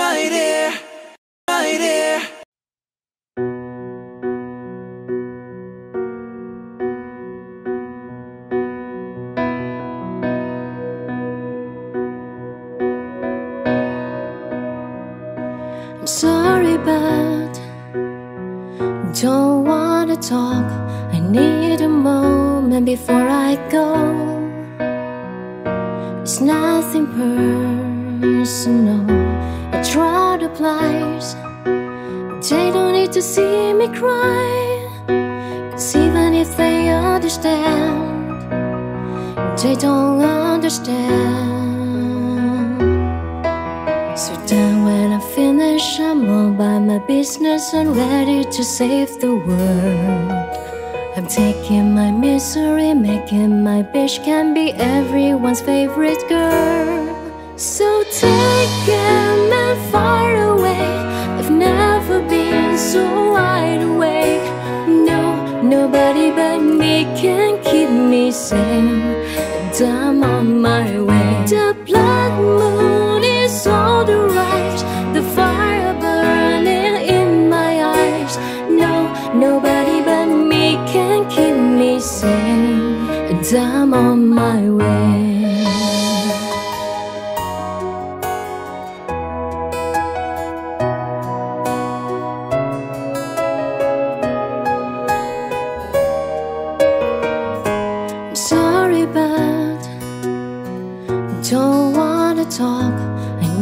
right here, right here. Sorry, but don't wanna talk. I need a moment before I go. It's nothing personal. I try to please, they don't need to see me cry. 'Cause even if they understand, they don't understand. So then when I finish, I'm all by my business and ready to save the world. I'm taking my misery, making my bitch can be everyone's favorite girl. So take him and far away, I've never been so wide awake. No, nobody but me can keep me sane, and I'm on my way. The blood moon, all the right, the fire burning in my eyes. No, nobody but me can keep me sane, and I'm on my way. I'm sorry, but I don't wanna talk.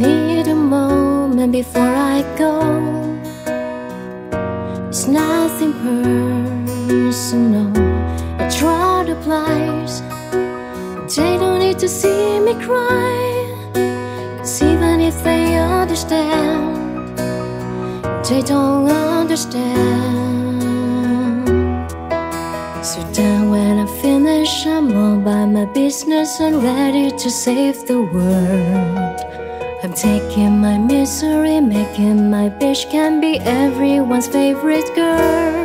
Need a moment before I go. It's nothing personal. used to know I tried to plies. They don't need to see me cry, 'cause even if they understand, they don't understand. So then when I finish, I'm all by my business and ready to save the world. I'm taking my misery, making my bitch can be everyone's favorite girl.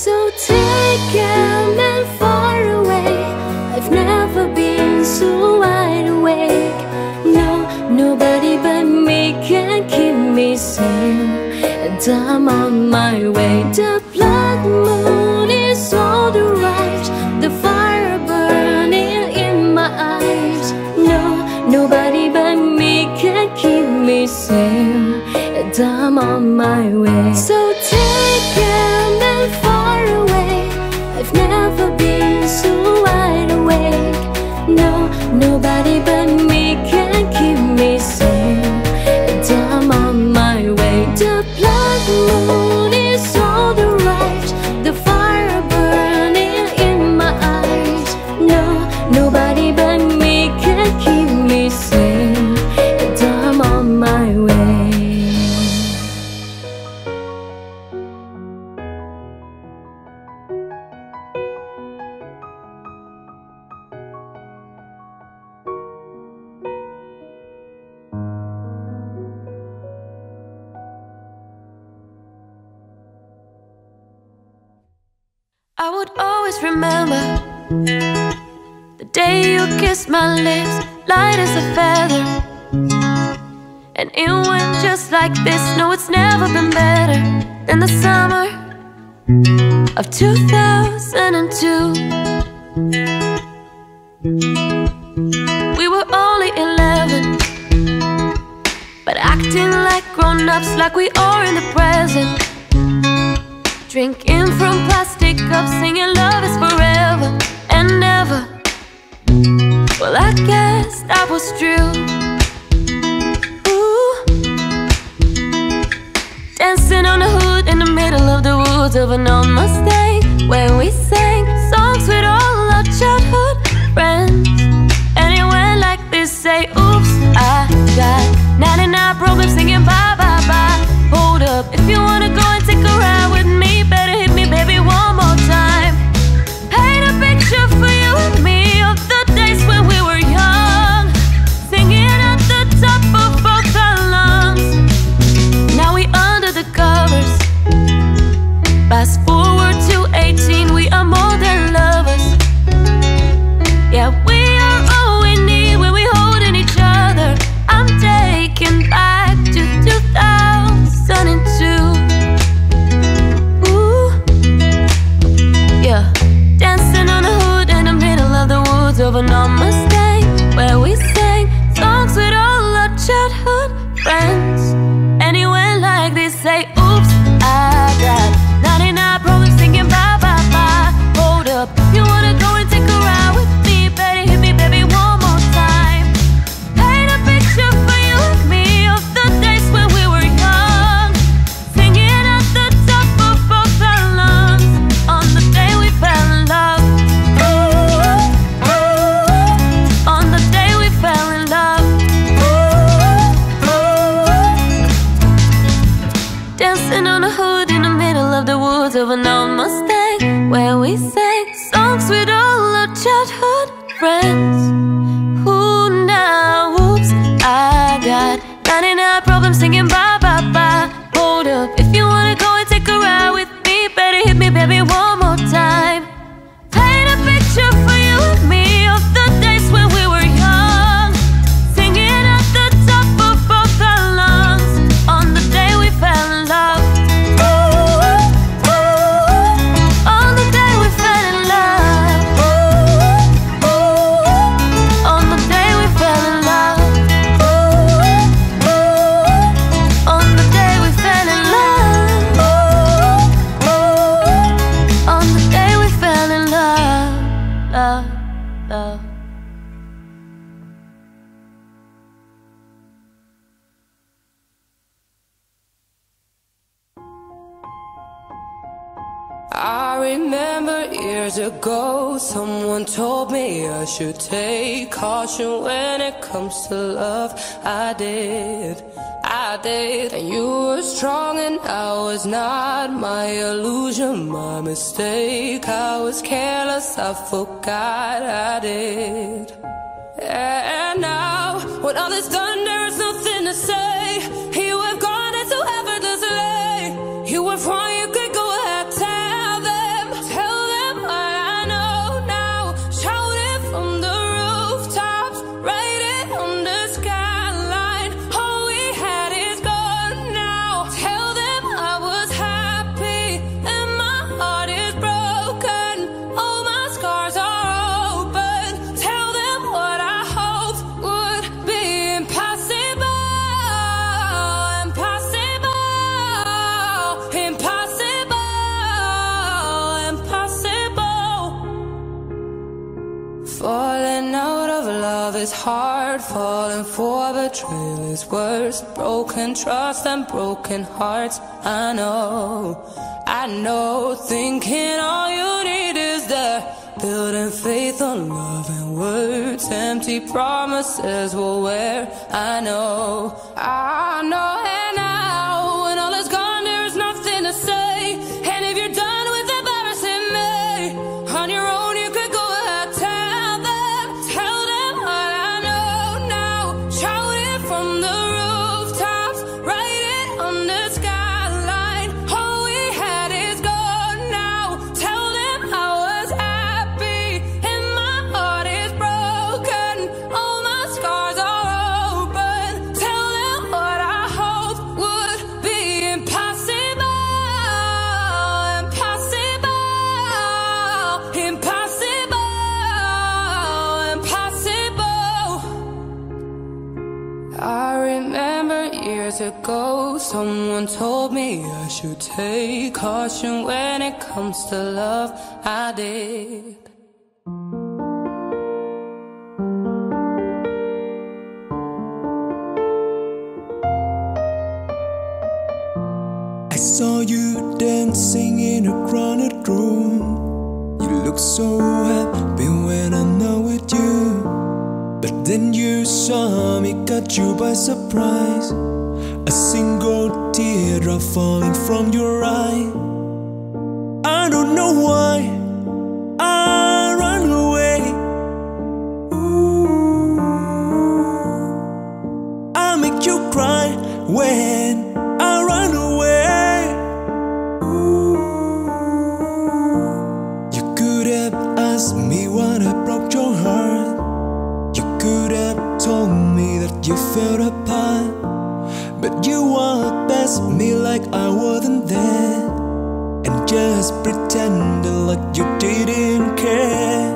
So take a man far away, I've never been so wide awake. No, nobody but me can keep me sane, and I'm on my way. The blood moon is all the right, the fire burning in my eyes. No, nobody but me can keep me sane, and I'm on my way. So take a man far away, I've never been so wide awake. No, nobody but me can keep me sane, and I'm on my way. The blood moon is all the right, the fire burning in my eyes. No, nobody but me can keep me sane, and I'm on my way. I would always remember the day you kissed my lips, light as a feather. And it went just like this. No, it's never been better than the summer of 2002. We were only 11, but acting like grown-ups, like we are in the present. Drinking from plastic cups, singing love is forever and ever. Well, I guess that was true. Ooh. Dancing on the hood in the middle of the woods of an old Mustang, where we sang songs with all our childhood friends. And it went like this, say, oops, I got 99 problems singing bye, bye, bye. Hold up, if you wanna go and take a ride with me, better hit me, baby, one more time. Paint a picture for you and me of the days when we were young, singing at the top of both our lungs. Now we under the covers. Fast forward to 18, we are more than lovers. Yeah, we are all we need when we're holding each other. I'm taking back to 2002. Of an old Mustang, where we sang songs with all our childhood friends. And it went like this, say, oops, I got 99 problems singing bye, bye, bye. Hold up, if you wanna go and take a ride with me, better hit me, baby, one more time. Paint a picture for you and me of the days when we were young, singing at the top of both our lungs, on the day we fell in love. Of an old Mustang, where we sang songs with all our childhood friends. Who now? Oops, I got 99 problems singing bye, bye, bye. Hold up, if you wanna go and take a ride with me, better hit me, baby, one more time. Paint a picture for you and me of the days when we were young, singing at the top of both our lungs, on the day we fell in love. I remember years ago, someone told me I should take caution when it comes to love. I did. And you were strong and I was not. My illusion, my mistake, I was careless, I forgot I did. And now, when all is done, there is nothing to say. He who have gone is whoever does lay. You were wrong, you could go ahead, tell them what I know now. Shout it from the rooftops, write it on the skyline. All we had is gone now. Tell them I was happy and my heart is broken. All my scars are falling out of love is hard. Falling for betrayal is worse. Broken trust and broken hearts. I know. Thinking all you need is there. Building faith on love and words. Empty promises will wear. I know. And now, when all is gone, there is nothing to say. And if you're done with embarrassing me on your own, years ago, someone told me I should take caution when it comes to love. I did. I saw you dancing in a crowded room. You look so happy when I'm not with you. But then you saw me, caught you by surprise. A single teardrop falling from your eye. I don't know why I run away. Ooh, I make you cry when I run away. Ooh, you could have asked me what I broke your heart. You could have told me that you fell apart. But you walked past me like I wasn't there, and just pretended like you didn't care.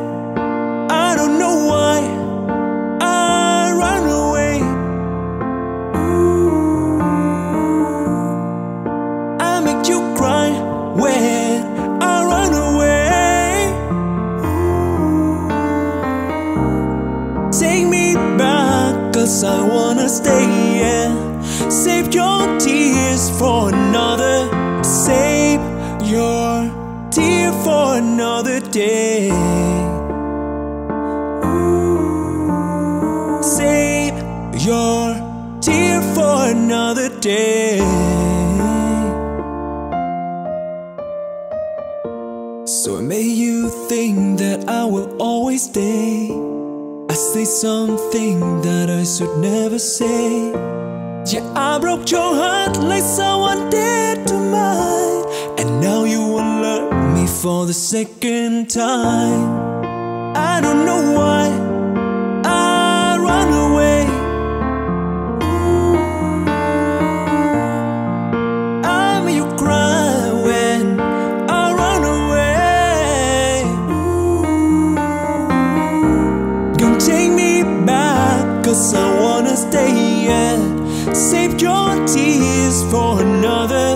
I don't know why I run away. Ooh, I make you cry when I run away. Ooh, take me back, cause I wanna stay, yeah. Save your tears for another. Save your tear for another day. Ooh, save your tear for another day. So I made you think that I will always stay. I say something that I should never say. Yeah, I broke your heart like someone did to mine. And now you alert me for the second time. I don't know why I run away. Ooh, I make you cry when I run away. Ooh, don't take me back, cause I wanna stay, yeah. Save your tears for another.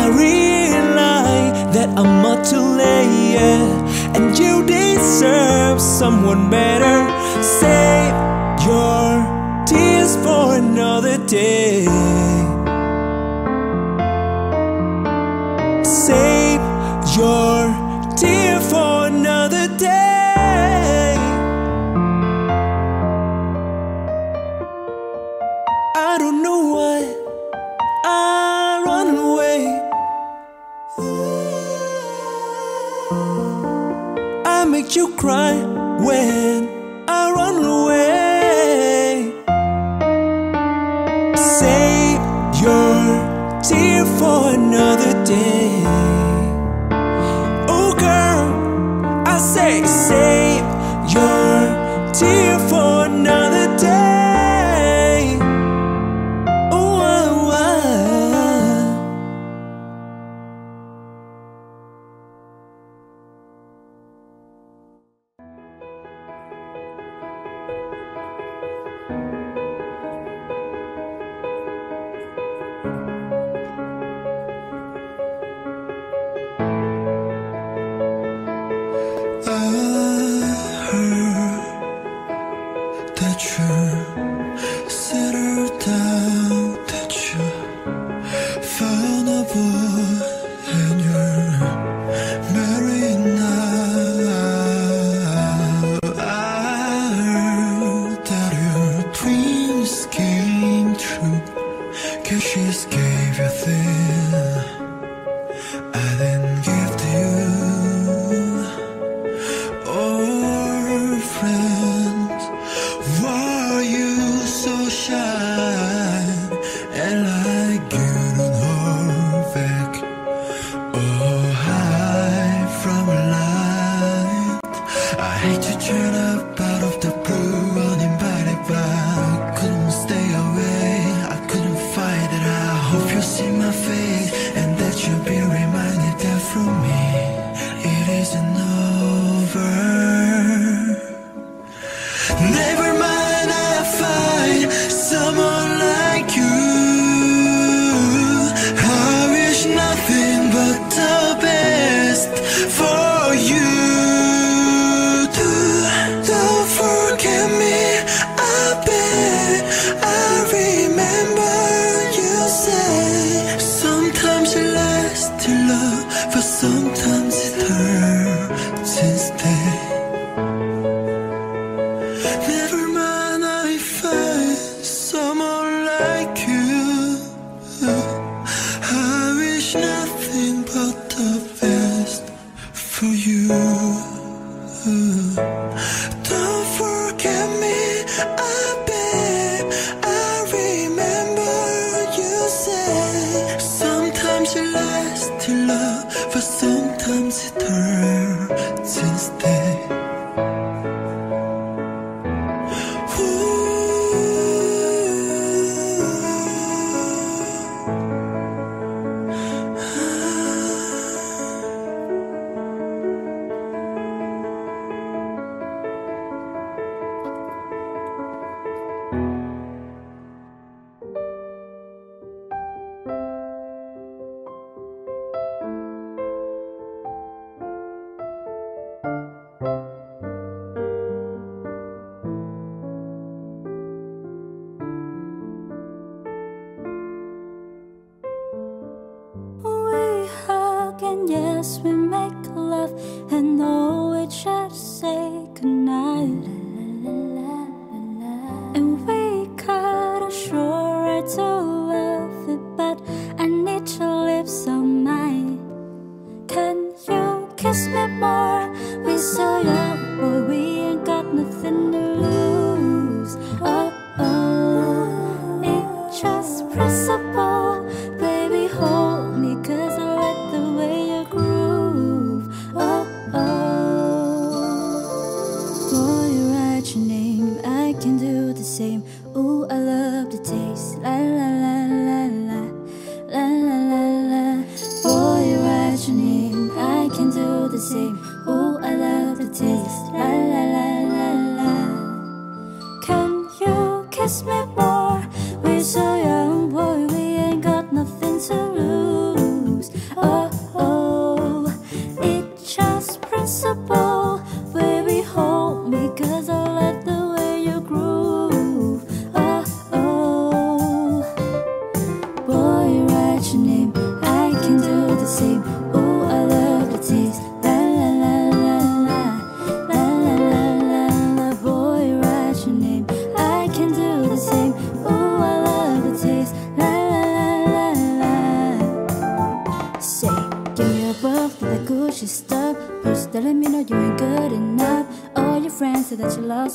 I realize that I'm not too late, yeah. And you deserve someone better. Save your tears for another day. Save your tears. day. Oh girl, I say save your tear for another day. Oh, oh, oh.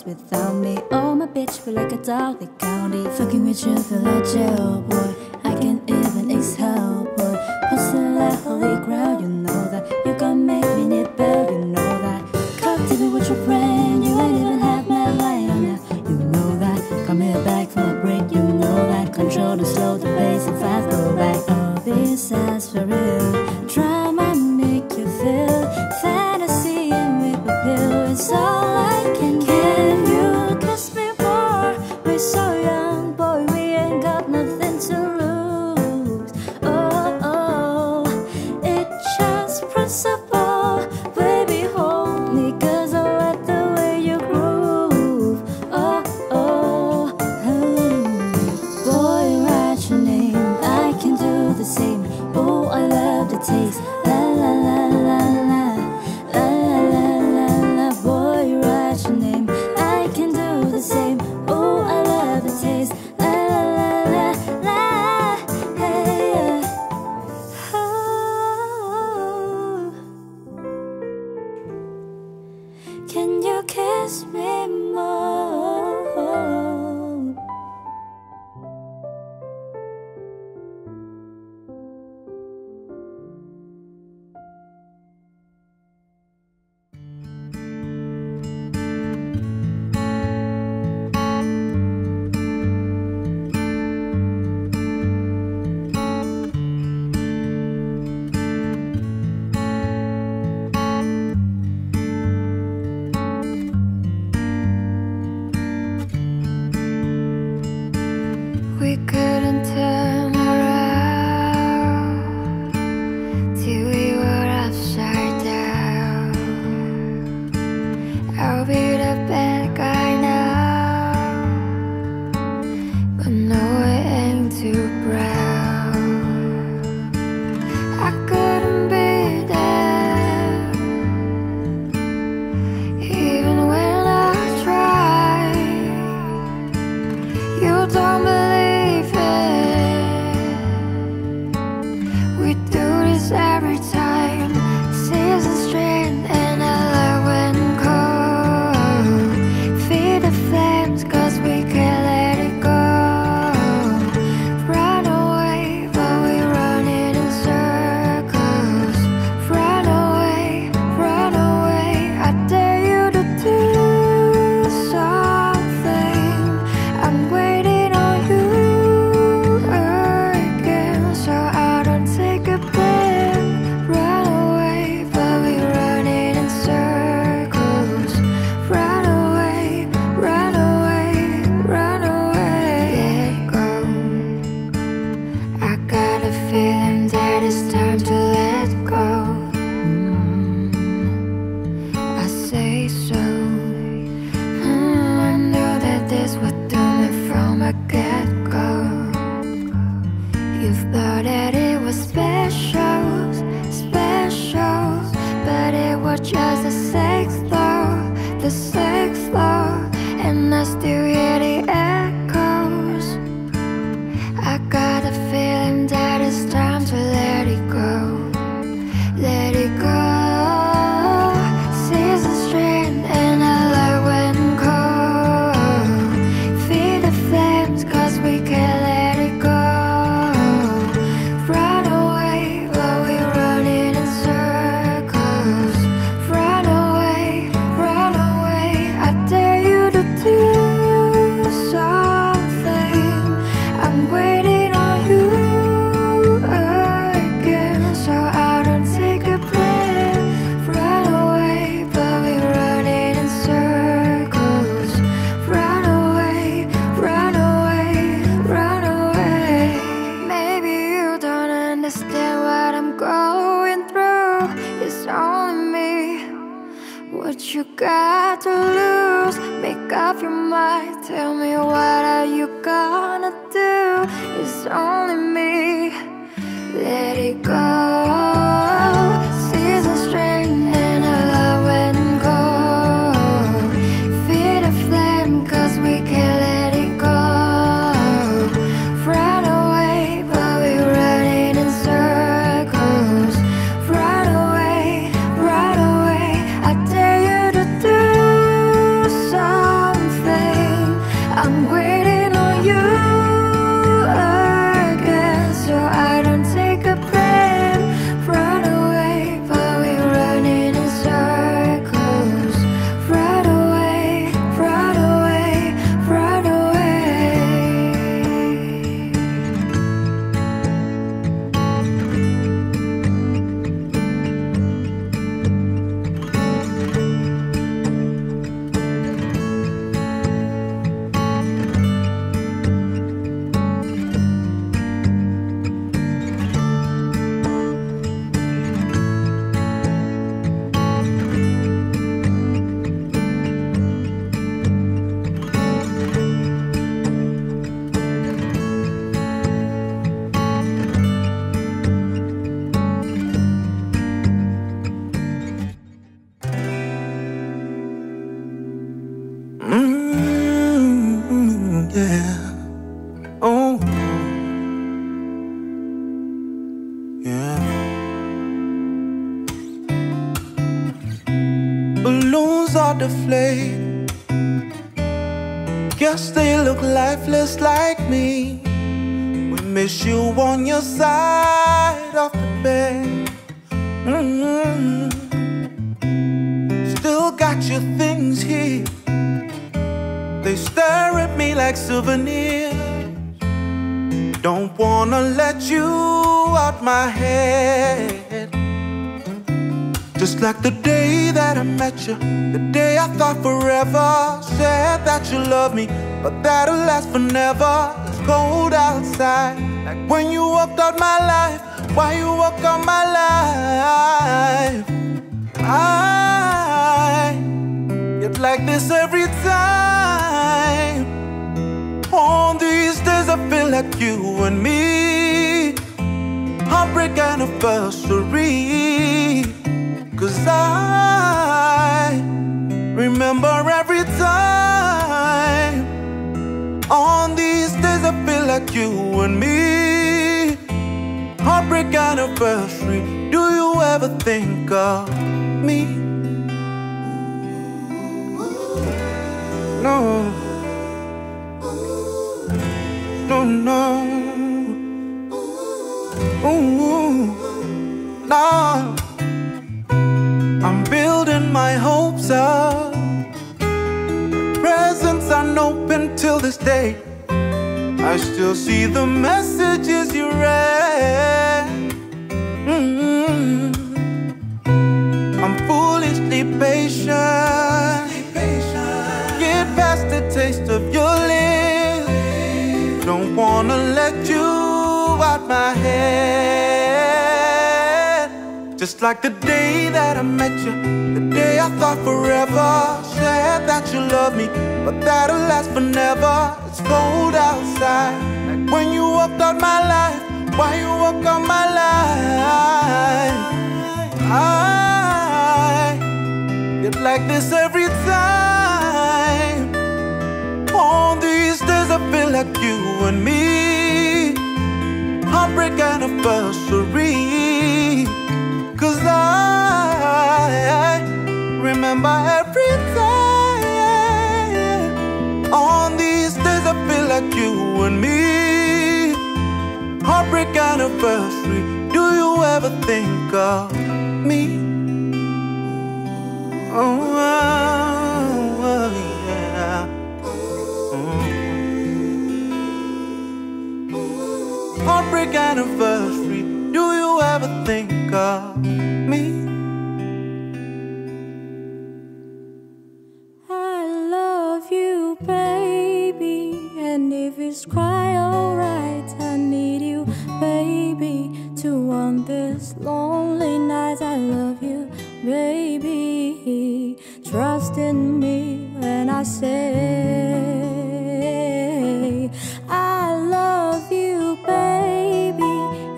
Without me, oh my bitch, feel like a dog, they count it. Fucking with you, feel like jail, boy. I can't even exhale, boy. that holy ground. You know that you can make me need better. You know that come to me with your friend. You ain't even have my line. You know that come here back from a break. You know that control the slow, the pace, and fast go back. All this sounds for real. Drama make you feel fantasy and make a pill. It's all I can give. Can you kiss me more? We're so young, boy. We ain't got nothing to lose. Oh, oh, it's just principle. Baby, hold me, 'cause I like the way you groove. Oh, oh, oh. Boy, write your name. I can do the same. Oh, I love the taste. La la la la la. La la la la la. Boy, write your name. I can do the same. Oh, I love the taste. La la la la la. Hey, yeah. Oh. Can you kiss me more? We couldn't turn around till we were upside down. I'll be the bad guy now, but no, I ain't too proud. I couldn't be there, even when I tried. You don't believe. Every time seasons change, and I love when cold. Feed the flames, 'cause we can't let it go. Run away, but we run in circles. Run away, I dare you to do something. I'm waiting on you again, so I don't take a break. Just the sex floor, the sex floor, and I still hear the echoes. I got a feeling that it's time to let it go, let it go. Seasons change, and I love when cold. Feed the flames, 'cause we can't let it go. Run away, but we run in circles. What you got to lose? Make up your mind. Tell me, what are you gonna do? It's only me. Let it go. Seasons change, and I love when cold. Feed the flame, 'cause we can't let it go. Run away, but we're running in circles. Run away, I dare. I'm waiting on you again, so I don't take a breath. flame. Guess they look lifeless like me. We miss you on your side of the bed. Still got your things here. They stare at me like souvenirs. Don't wanna let you out my head. Just like the day that I met you, the day I thought forever. Said that you love me, but that'll last for never. It's cold outside, like when you walked out my life. Why you walked out my life? I get like this every time. On these days I feel like you and me, heartbreak anniversary. 'Cause I remember every time. On these days I feel like you and me, heartbreak anniversary. Do you ever think of me? No. No, no. Ooh, no. I'm building my hopes up. Presents unopened till this day. I still see the messages you read. I'm foolishly patient. Get past the taste of your lips. Don't wanna let you out my head. Just like the day that I met you, the day I thought forever. Said that you love me, but that'll last for never. It's cold outside, like when you walked out my life. Why you walked out my life? I get like this every time. On these days I feel like you and me, heartbreak anniversary. 'Cause I remember every time. On these days I feel like you and me, heartbreak anniversary. Do you ever think of me? Oh, yeah. Heartbreak anniversary, do you ever think of me? I love you, baby, and if it's quite alright, I need you, baby, to on this lonely night. I love you, baby, trust in me when I say I love you, baby,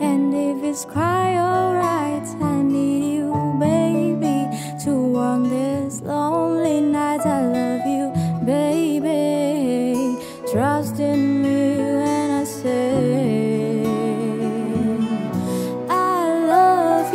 and if it's quite alright, I need you, baby, to walk this lonely night. I love you, baby, trust in me when I say I love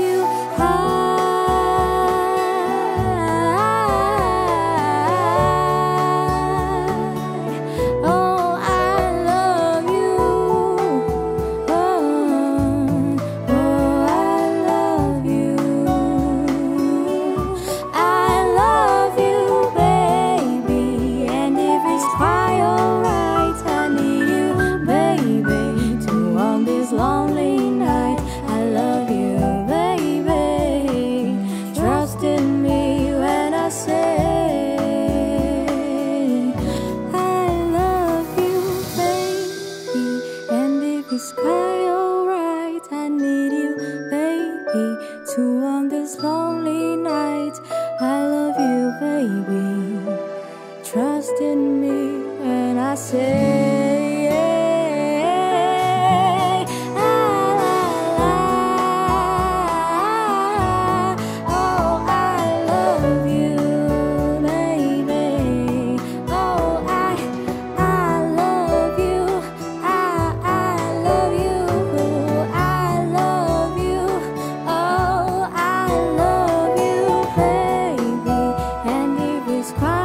you. It's quite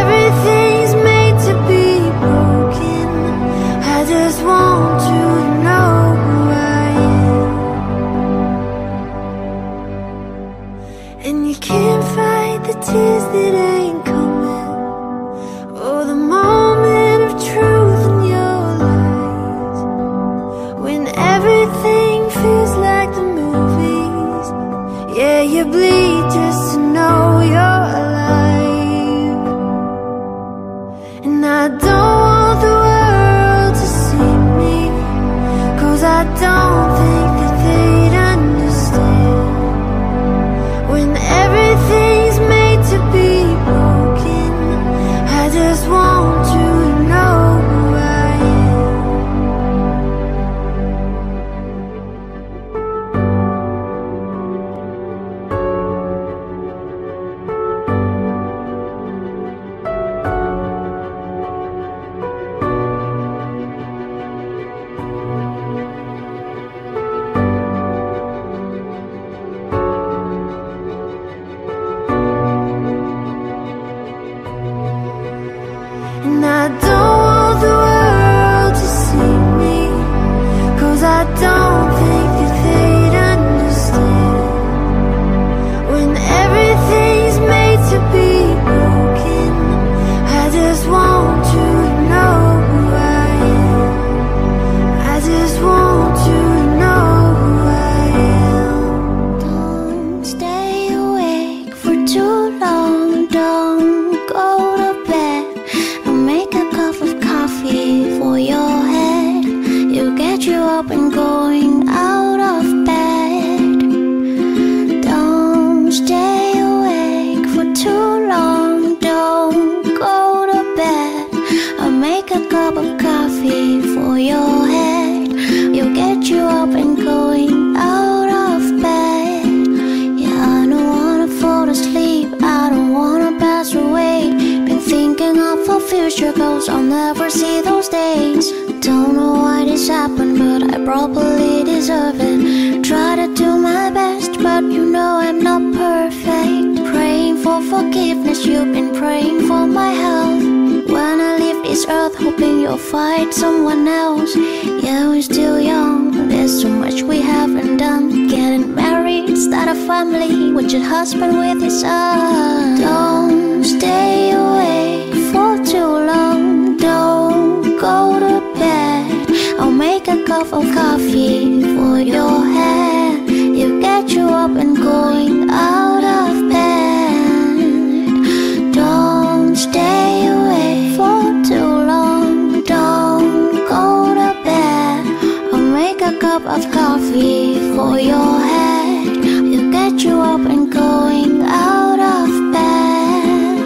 Everything's made to be broken. future goes, I'll never see those days. Don't know why this happened, but I probably deserve it. Try to do my best, but you know I'm not perfect. Praying for forgiveness, you've been praying for my health. When I leave this earth, hoping you'll find someone else. Yeah, we're still young, there's so much we haven't done. Getting married, start a family with your husband, with his son. Don't stay awake for too long, don't go to bed. I'll make a cup of coffee for your head. You get you up and going out of bed. Don't stay awake for too long, don't go to bed. I'll make a cup of coffee for your head. You get you up and going out of bed.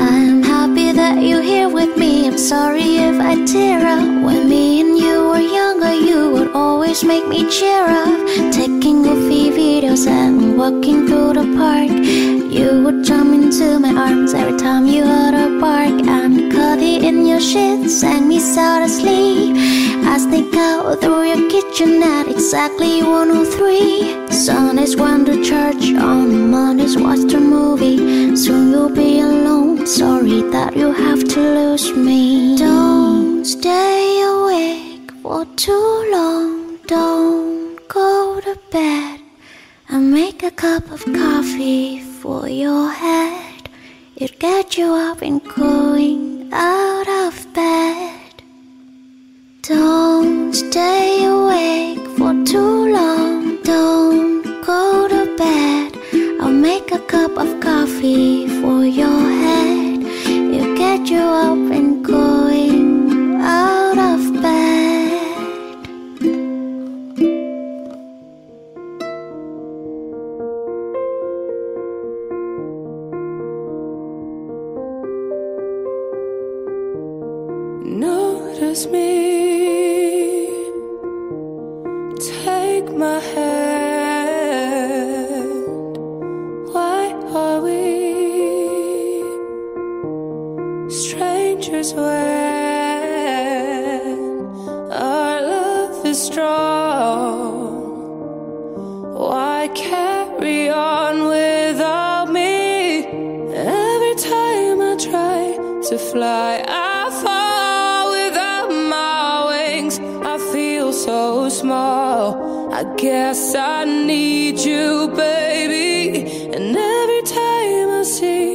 I'm happy that you're here with me. I'm sorry if I tear up. When me and you were younger, you would always make me cheer up. Taking goofy videos and walking through the park, you would jump into my arms every time you heard a bark. I'm cuddly in your sheets and me sound asleep. I sneak out through your kitchen at exactly 1:03. Sundays went to church, on Mondays watched a movie. Soon you'll be alone, sorry that you have to lose me. Don't stay awake for too long, don't go to bed. I'll make a cup of coffee for your head. It'll get you up and going out of bed. Don't stay awake for too long, don't go to bed. I'll make a cup of coffee for your head. It'll get you up and going out of bed. Notice me, take my hand. Why are we strangers when our love is strong? Why carry on without me? Every time I try to fly, I fall. So small, I guess I need you, baby. And every time I see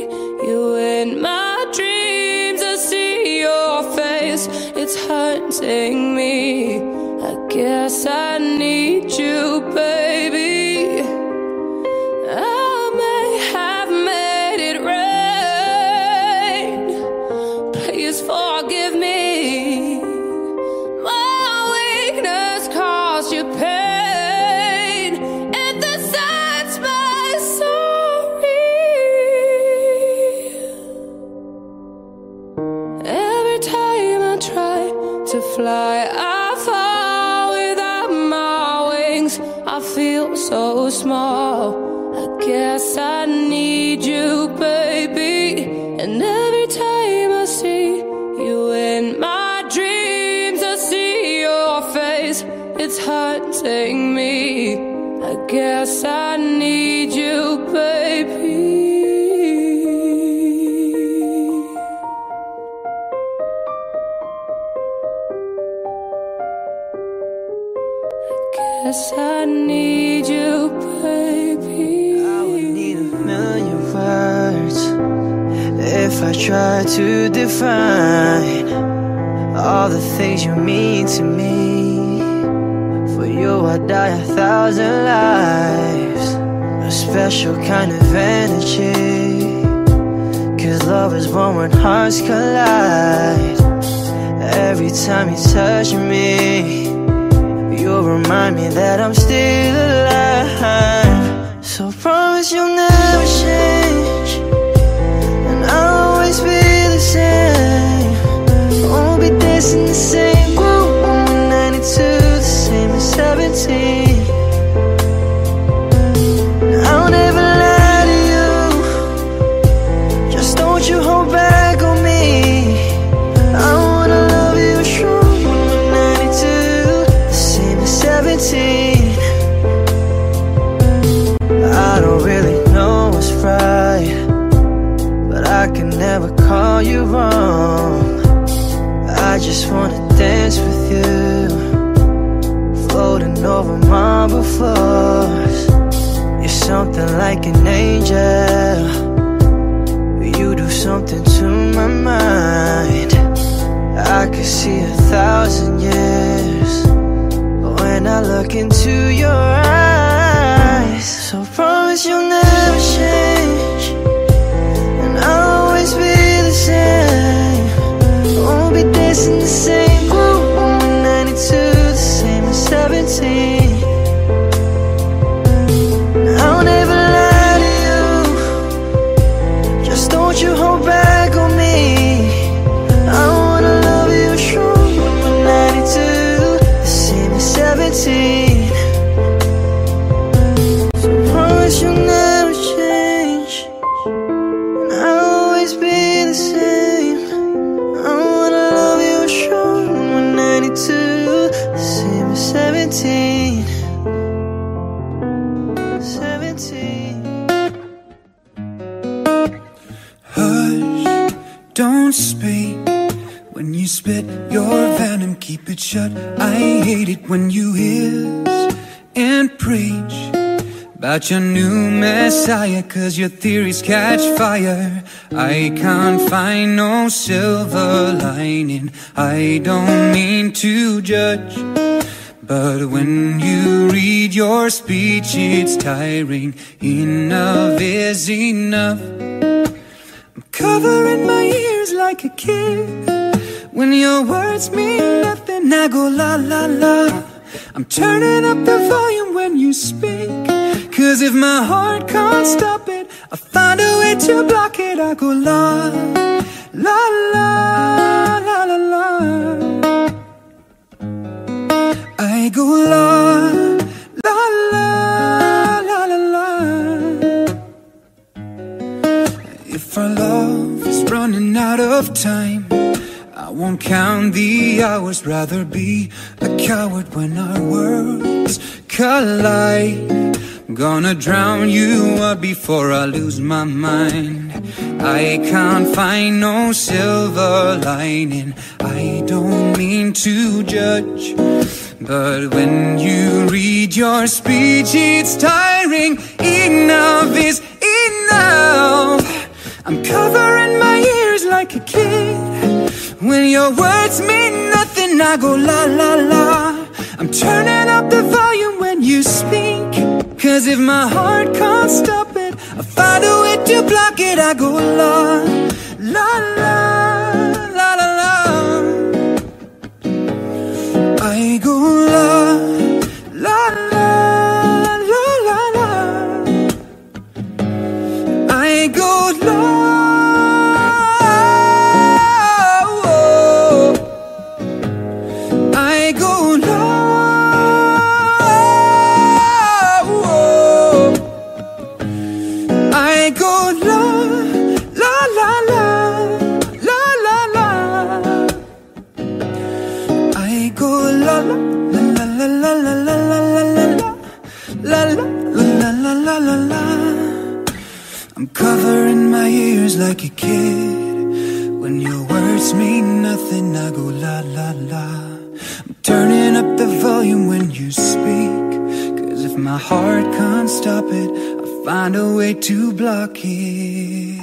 you in my dreams, I see your face, it's haunting me. I guess I need you, baby. I may have made it rain, please forgive me. Fly, I fall without my wings. I feel so small. I guess I need you, baby. And every time I see you in my dreams, I see your face, it's haunting me. I guess I need you, baby. Yes, I need you, baby. I would need a million words if I tried to define all the things you mean to me. For you I'd die 1,000 lives. A special kind of energy, 'cause love is born when hearts collide. Every time you touch me, you remind me that I'm still alive. So promise you'll never change, and I'll always be the same. Won't be dancing the same groove when 92, the same as 17. I'll never lie to you, just don't you hold back on me. just wanna dance with you, floating over marble floors. You're something like an angel, you do something to my mind. I could see 1,000 years when I look into your eyes. So promise you'll never change, and I'll always be the same. I won't be dancing the same groove when 92, the same as 17. I'll never lie to you, just don't you hold back on me. I wanna love you true when 92, the same as 17. Shut. I hate it when you hiss and preach about your new messiah, cause your theories catch fire. I can't find no silver lining. I don't mean to judge, but when you read your speech it's tiring. Enough is enough. I'm covering my ears like a kid when your words mean nothing. I go la la la. I'm turning up the volume when you speak, cause if my heart can't stop it, I find a way to block it. I go la la la la la la. I go la la la la la la. If our love is running out of time, I won't count the hours, rather be a coward when our worlds collide. Gonna drown you out before I lose my mind. I can't find no silver lining. I don't mean to judge, but when you read your speech it's tiring. Enough is enough. I'm covering my ears like a kid when your words mean nothing. I go la la la. I'm turning up the volume when you speak, cause if my heart can't stop it, I find a way to block it. I go la la la la la la. I go la la la la la la. I go la. Covering my ears like a kid when your words mean nothing. I go la la la. I'm turning up the volume when you speak, cause if my heart can't stop it, I find a way to block it.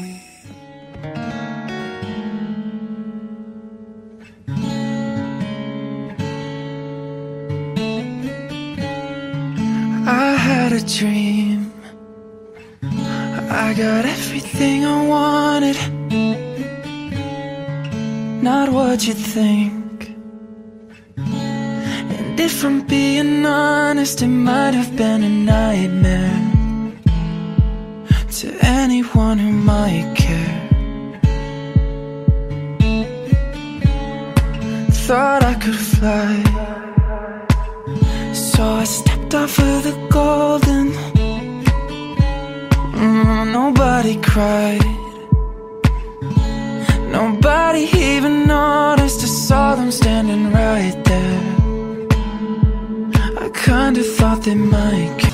I had a dream, I got everything I wanted, not what you think. And if from being honest, it might have been a nightmare to anyone who might care. Thought I could fly, so I stepped off of the golden. Nobody cried, nobody even noticed. I saw them standing right there. I kinda thought they might care.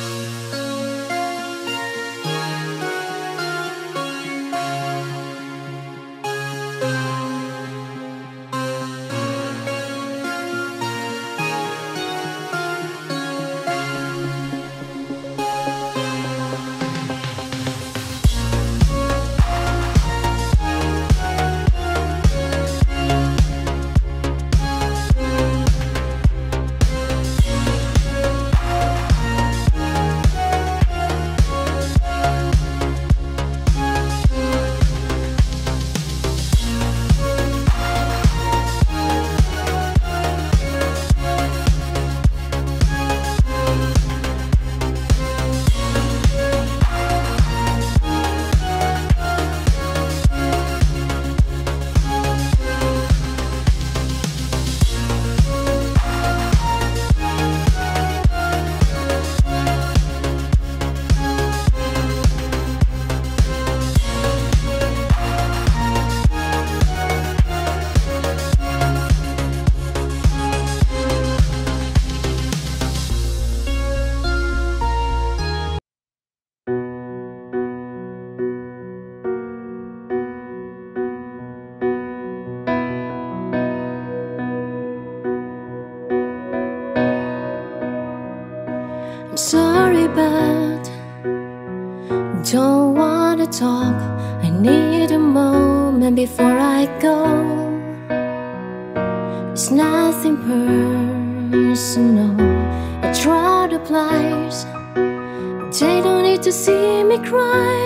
need a moment before I go. It's nothing personal. I try to please, they don't need to see me cry.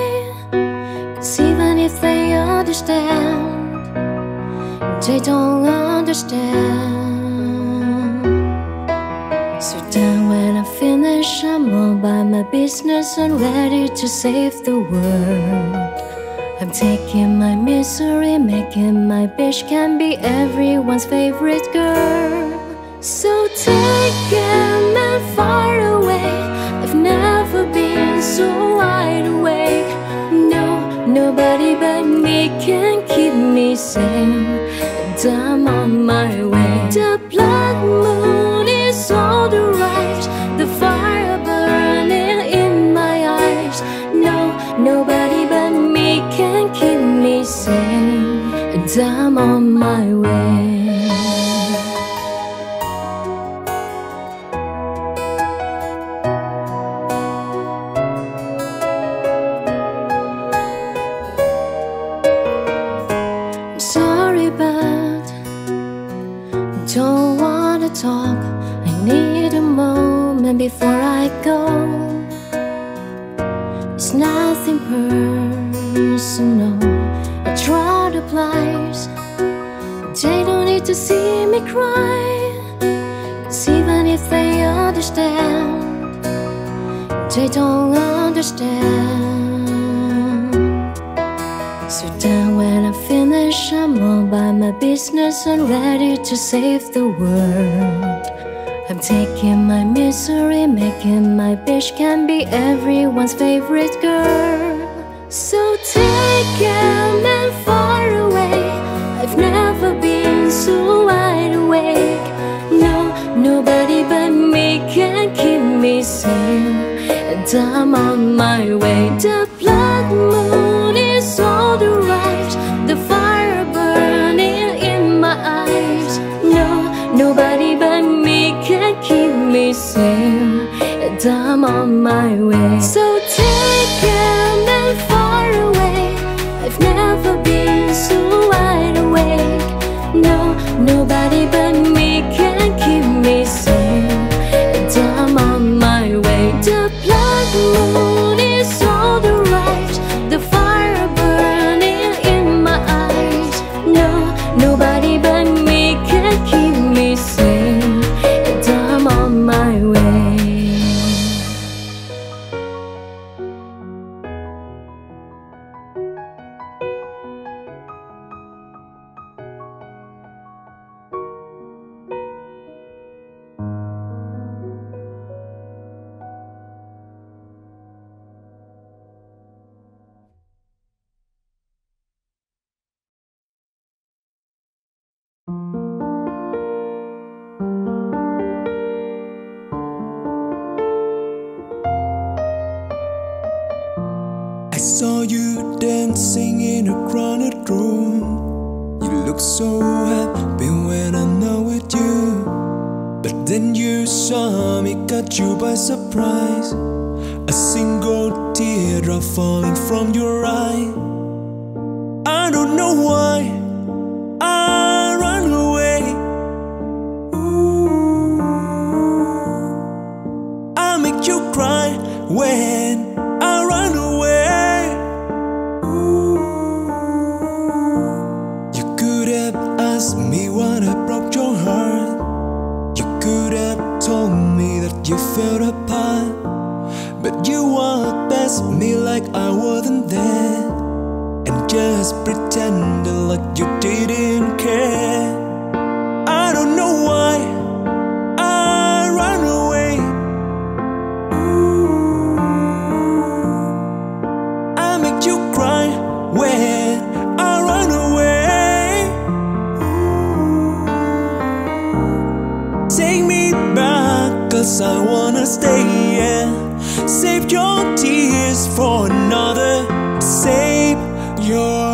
'Cause even if they understand, they don't understand. So then when I finish, I'm all by my business and ready to save the world. I'm taking my misery, making my bitch can be everyone's favorite girl. So take him and far away. I've never been so wide awake. No, nobody but me can keep me sane, and I'm on my way. The blood moon is all the right, the fire burning in my eyes. No, nobody but me can keep me sane, and I'm on my way. Don't wanna talk, I need a moment before I go. It's nothing personal, I try to please, they don't need to see me cry. 'Cause even if they understand, they don't understand. So then when I finish, I'm all by my business and ready to save the world. I'm taking my misery, making my bitch can be everyone's favorite girl. So take him and far away. I've never been so wide awake. No, nobody but me can keep me sane, and I'm on my way. The blood moon is all the right, the fire burning in my eyes. No, nobody but me can keep me sane, and I'm on my way. So take him and far away. I've never been so wide awake. No, nobody but me can keep me sane, and I'm on my way. The blood moon is all the right, the fire burning in my eyes. No, nobody but me can keep me sane, and I'm on my way. I saw you dancing in a crowded room. You look so happy when I'm not with you. But then you saw me, caught you by surprise. A single teardrop falling from your eye. I don't know why I run away. Ooh, I make you cry when I run away. Me when I broke your heart. You could have told me that you fell apart, but you walked past me like I wasn't there, and just pretended like you didn't care. I don't know why I ran away. Ooh, I make you cry when I run away. Take me back, 'cause I wanna stay, yeah. Save your tears for another. Save your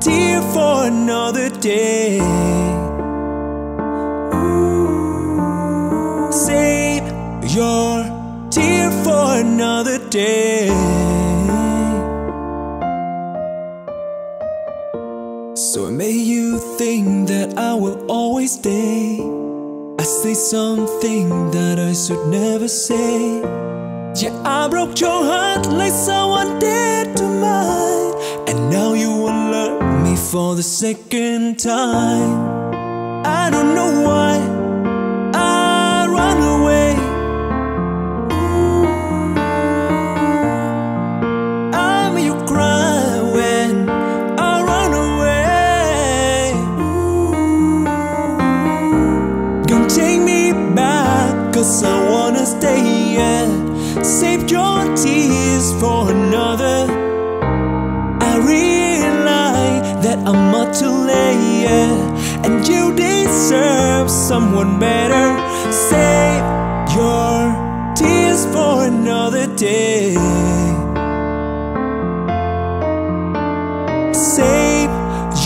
tear for another day. Ooh, save your tear for another day. So it made you think that I will always stay. I say something that I should never say. Yeah, I broke your heart like someone did to mine, and now you alert me for the second time. I don't know why I run away. Ooh, I made you cry when I run away. Ooh, don't take me back, 'cause I wanna stay, yeah. Save your tears for another. I realize that I'm not too late, yeah. And you deserve someone better. Save your tears for another day. Save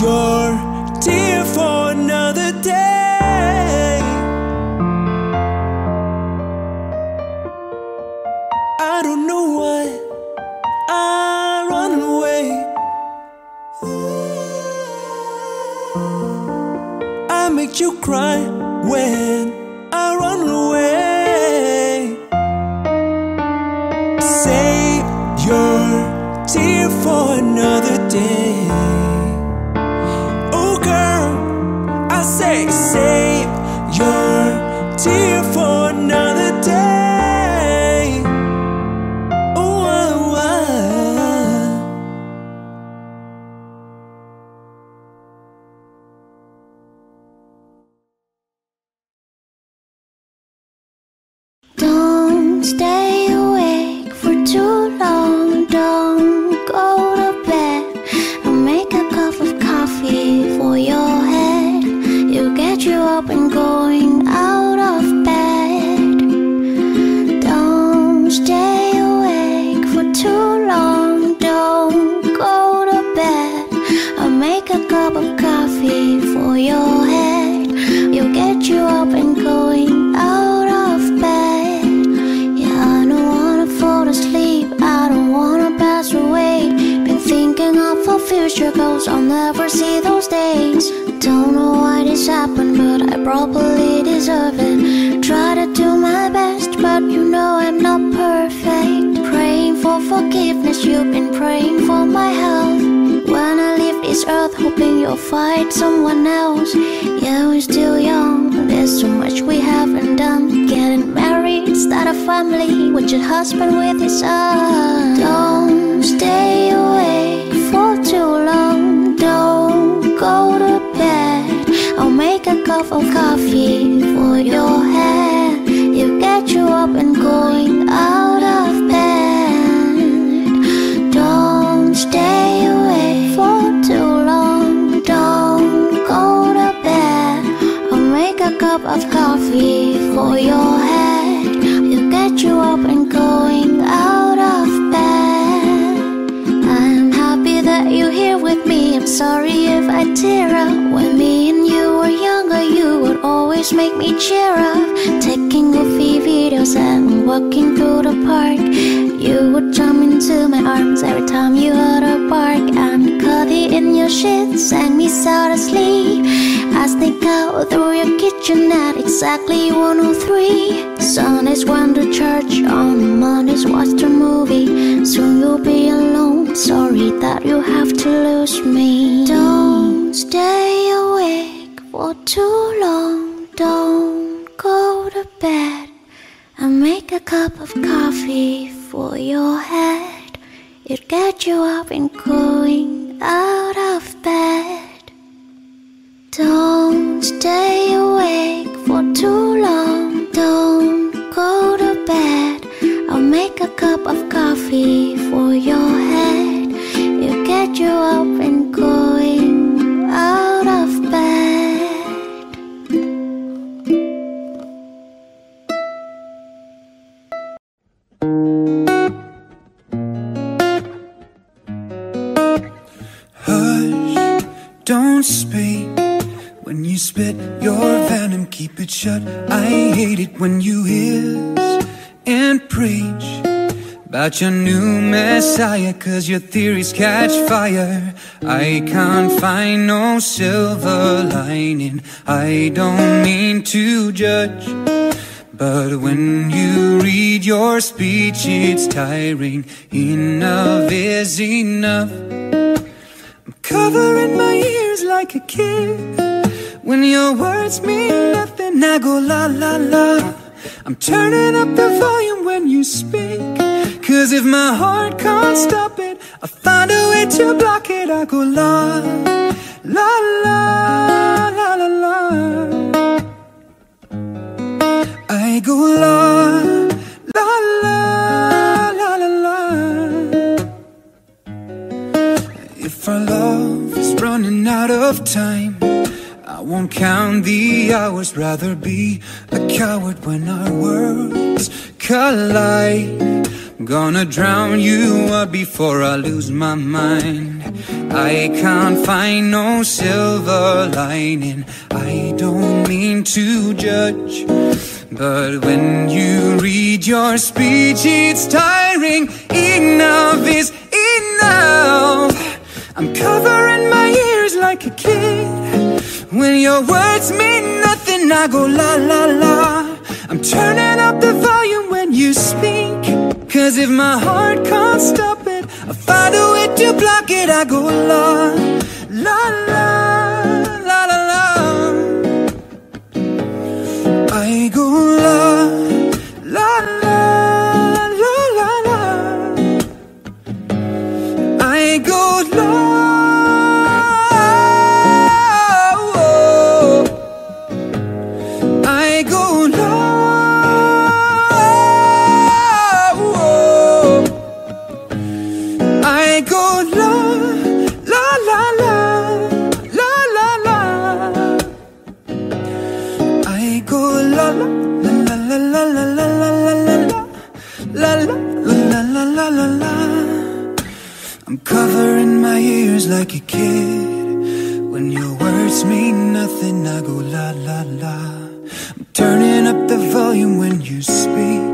your tear for another day. I don't know why I run away. I make you cry when I run away. Save your tear for another day. Oh girl, I say save your tear for another day. Stay awake for too long, don't go to bed. I'll make a cup of coffee for your head. It'll get you up and going out of bed. Don't stay awake for too long, don't go to bed. I'll make a cup of coffee for your head. It'll get you up and going out. Future goals, I'll never see those days. Don't know why this happened, but I probably deserve it. Try to do my best, but you know I'm not perfect. Praying for forgiveness, you've been praying for my health. When I leave this earth, hoping you'll find someone else. Yeah, we're still young, there's so much we haven't done. Getting married, start a family, with your husband, with his son. Don't stay away for too long, don't go to bed. I'll make a cup of coffee for your head. It'll get you up and going out of bed. Don't stay away for too long, don't go to bed. I'll make a cup of coffee for your head. It'll get you up and going out of bed. You're here with me, I'm sorry if I tear up. When me and you were younger, you would always make me cheer up. Taking goofy videos and walking through the park, you would jump into my arms every time you heard a bark. I'm cozy in your sheets and me sound asleep. I sneak out through your kitchen at exactly 1:03. Sundays went to church, on Mondays watched a movie. Soon you'll be alone, sorry that you have to lose me. Don't stay awake for too long, don't go to bed. I'll make a cup of coffee for your head. It'll get you up and going out of bed. Don't stay awake for too long, don't go to bed. I'll make a cup of coffee for your head. It'll get you up and going out of bed. Hush, don't speak when you spit your venom, keep it shut. I hate it when you hiss and preach about your new messiah, 'cause your theories catch fire. I can't find no silver lining. I don't mean to judge, but when you read your speech it's tiring. Enough is enough. I'm covering my ears like a kid. When your words mean nothing I go la la la. I'm turning up the volume when you speak, 'cause if my heart can't stop it I find a way to block it. I go la, la, la, la, la, la. I go la, la, la, la, la, la. If our love is running out of time I won't count the hours, rather be a coward when our worlds collide. I'm gonna drown you out before I lose my mind. I can't find no silver lining. I don't mean to judge, but when you read your speech it's tiring. Enough is enough. I'm covering my ears like a kid. When your words mean nothing, I go la la la. I'm turning up the volume when you speak, 'cause if my heart can't stop it, I find a way to block it. I go la, la, la, la, la, la. I go la, la, la, la, la, la. I go la. I'm covering my ears like a kid. When your words mean nothing, I go la la la. I'm turning up the volume when you speak,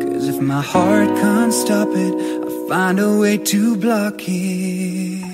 'cause if my heart can't stop it, I find a way to block it.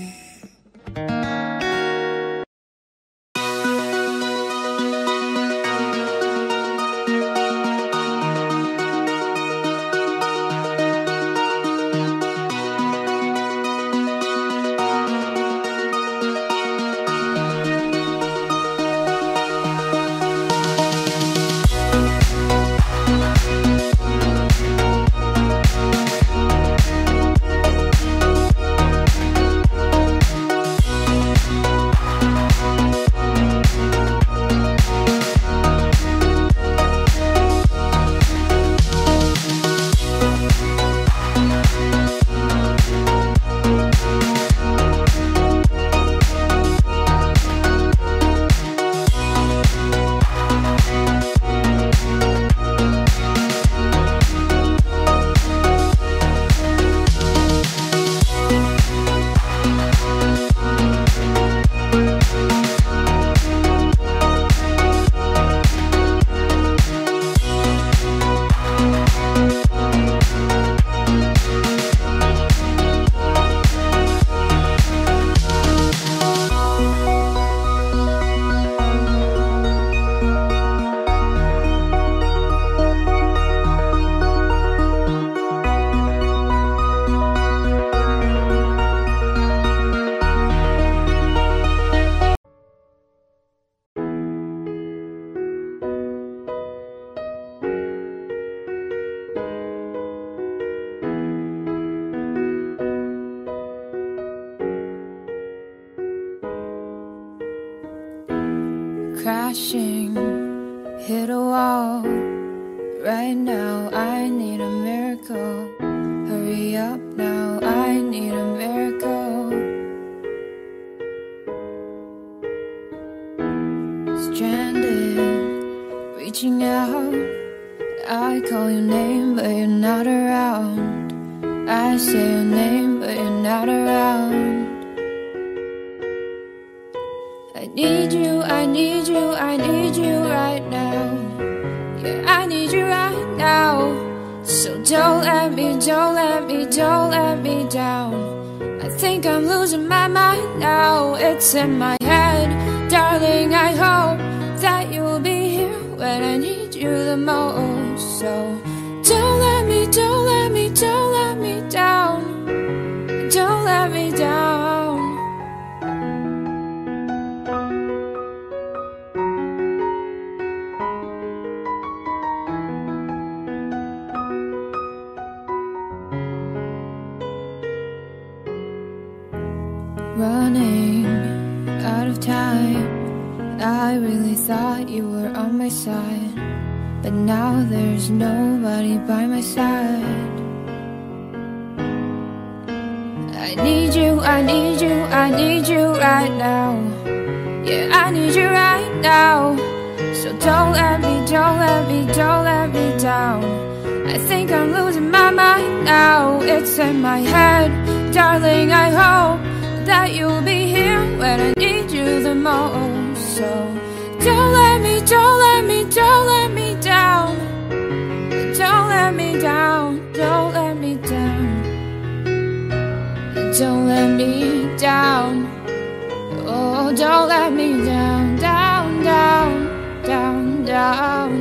Crashing, hit a wall. Right now I need a miracle. Hurry up now, I need a miracle. Stranded, reaching out. I call your name but you're not around. I say your name but you're not around. Need you, I need you, I need you right now. Yeah, I need you right now. So don't let me down. I think I'm losing my mind now, it's in my head. Darling, I hope that you'll be here when I need you the most. So don't let me down. Don't let me down. Running out of time, I really thought you were on my side, but now there's nobody by my side. I need you, I need you, I need you right now. Yeah, I need you right now. So don't let me down. I think I'm losing my mind now, it's in my head. Darling, I hope that you'll be here when I need you the most. So don't let me down. Don't let me down, don't let me down. Don't let me down. Oh, don't let me down, down, down, down, down.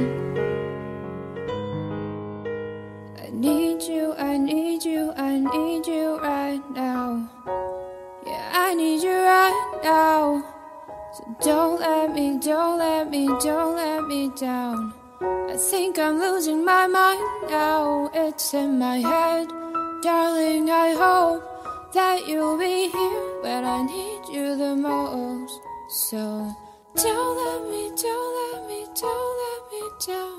I need you, right now. I need you right now. So don't let me down. I think I'm losing my mind now, it's in my head. Darling, I hope that you'll be here when I need you the most. So don't let me down. Don't let me down,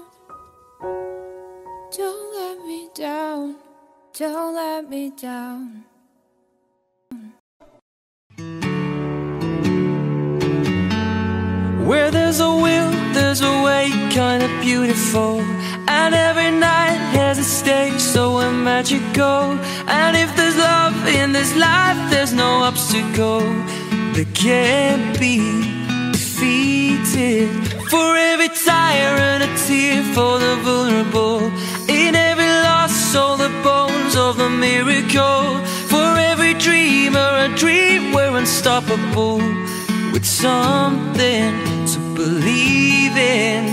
don't let me down. Where there's a will, there's a way, kinda beautiful. And every night has a stage, so we're magical. And if there's love in this life, there's no obstacle that can't be defeated. For every tyrant, a tear for the vulnerable. In every loss, all the bones of a miracle. For every dreamer, a dream, we're unstoppable. With something to believe in.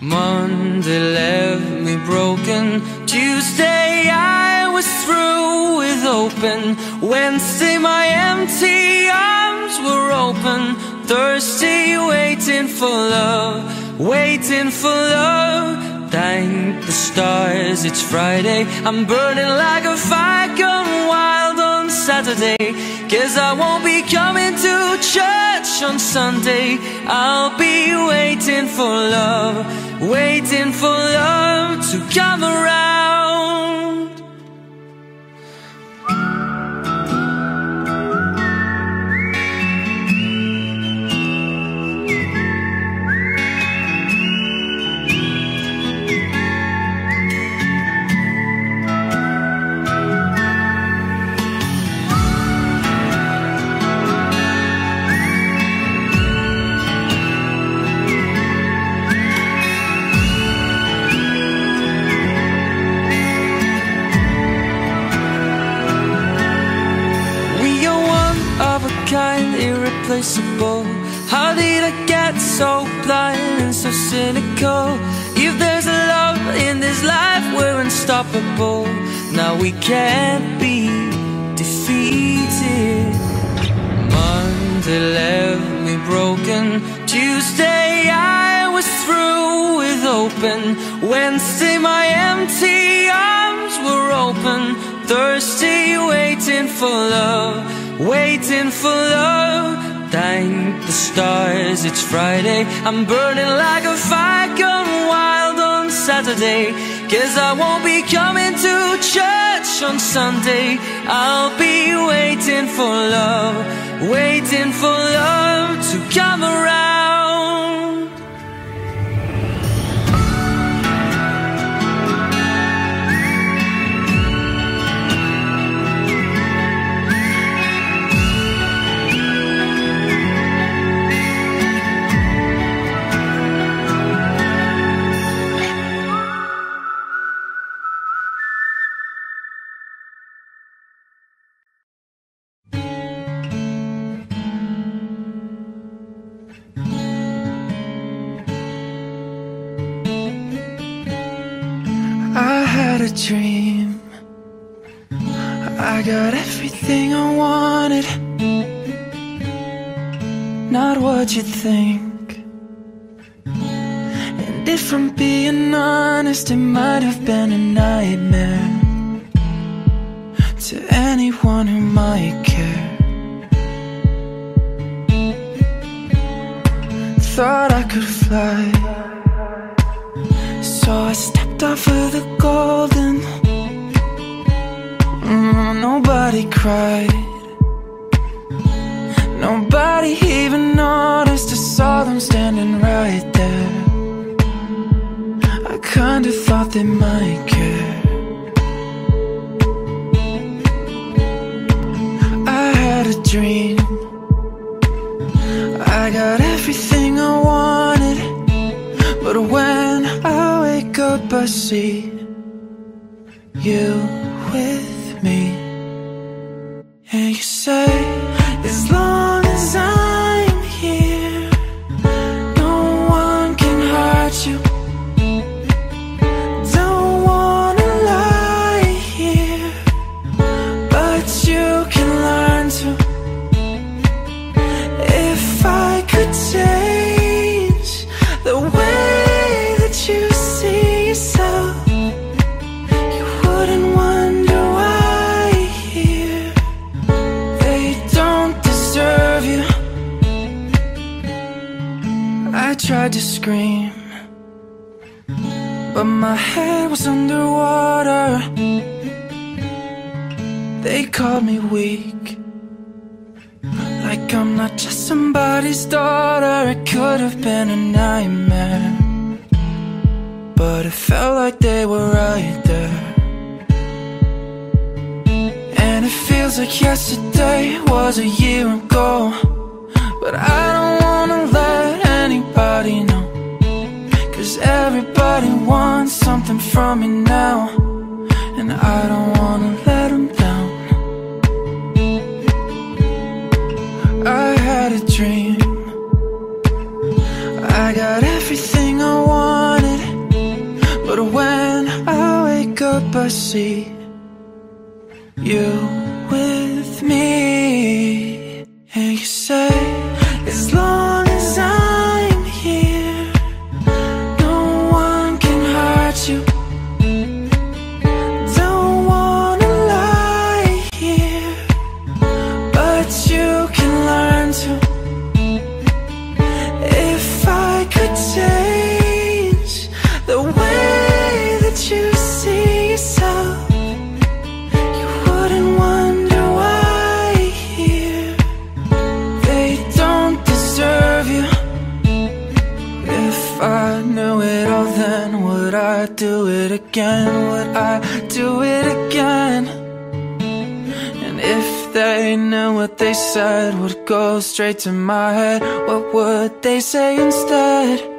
Monday left me broken. Tuesday I was through with open. Wednesday my empty arms were open. Thursday waiting for love, waiting for love. Thank the stars it's Friday. I'm burning like a fire gone wild on Saturday. Guess I won't be coming to church on Sunday. I'll be waiting for love to come around. Irreplaceable. How did I get so blind and so cynical? If there's a love in this life, we're unstoppable. Now we can't be defeated. Monday left me broken. Tuesday I was through with open. Wednesday my empty arms were open. Thursday waiting for love, waiting for love. Thank the stars it's Friday. I'm burning like a fire gone wild on Saturday. Guess I won't be coming to church on Sunday. I'll be waiting for love to come around. a dream. I got everything I wanted, not what you think. And if I'm being honest, it might have been a nightmare to anyone who might care. Thought I could fly, so I stepped off of the golden. Nobody cried, nobody even noticed. I saw them standing right there. I kinda thought they might care. I had a dream. I got everything I wanted, but when I wake up I see you with me. And you say, as long as I'm here, no one can hurt you. Don't wanna lie here, but you can learn to. If I could change the way that you see yourself, you wouldn't wonder why here. They don't deserve you. I tried to scream, but my head was underwater. They called me weak, like I'm not just somebody's daughter. It could have been a nightmare, but it felt like they were right there. And it feels like yesterday was a year ago, but I don't wanna let anybody know, 'cause everybody wants something from me now, and I don't wanna let them down. I had a dream. I got everything I wanted, but when I wake up I see you with me. And you say, as long as I'm here, no one can hurt you. Don't wanna lie here, but you can learn to. If I could change the way that you see yourself, you wouldn't wonder why here. They don't deserve you. If I knew it all then, would I do it again? Would I do it again? And if they knew what they said would go straight to my head, what would they say instead?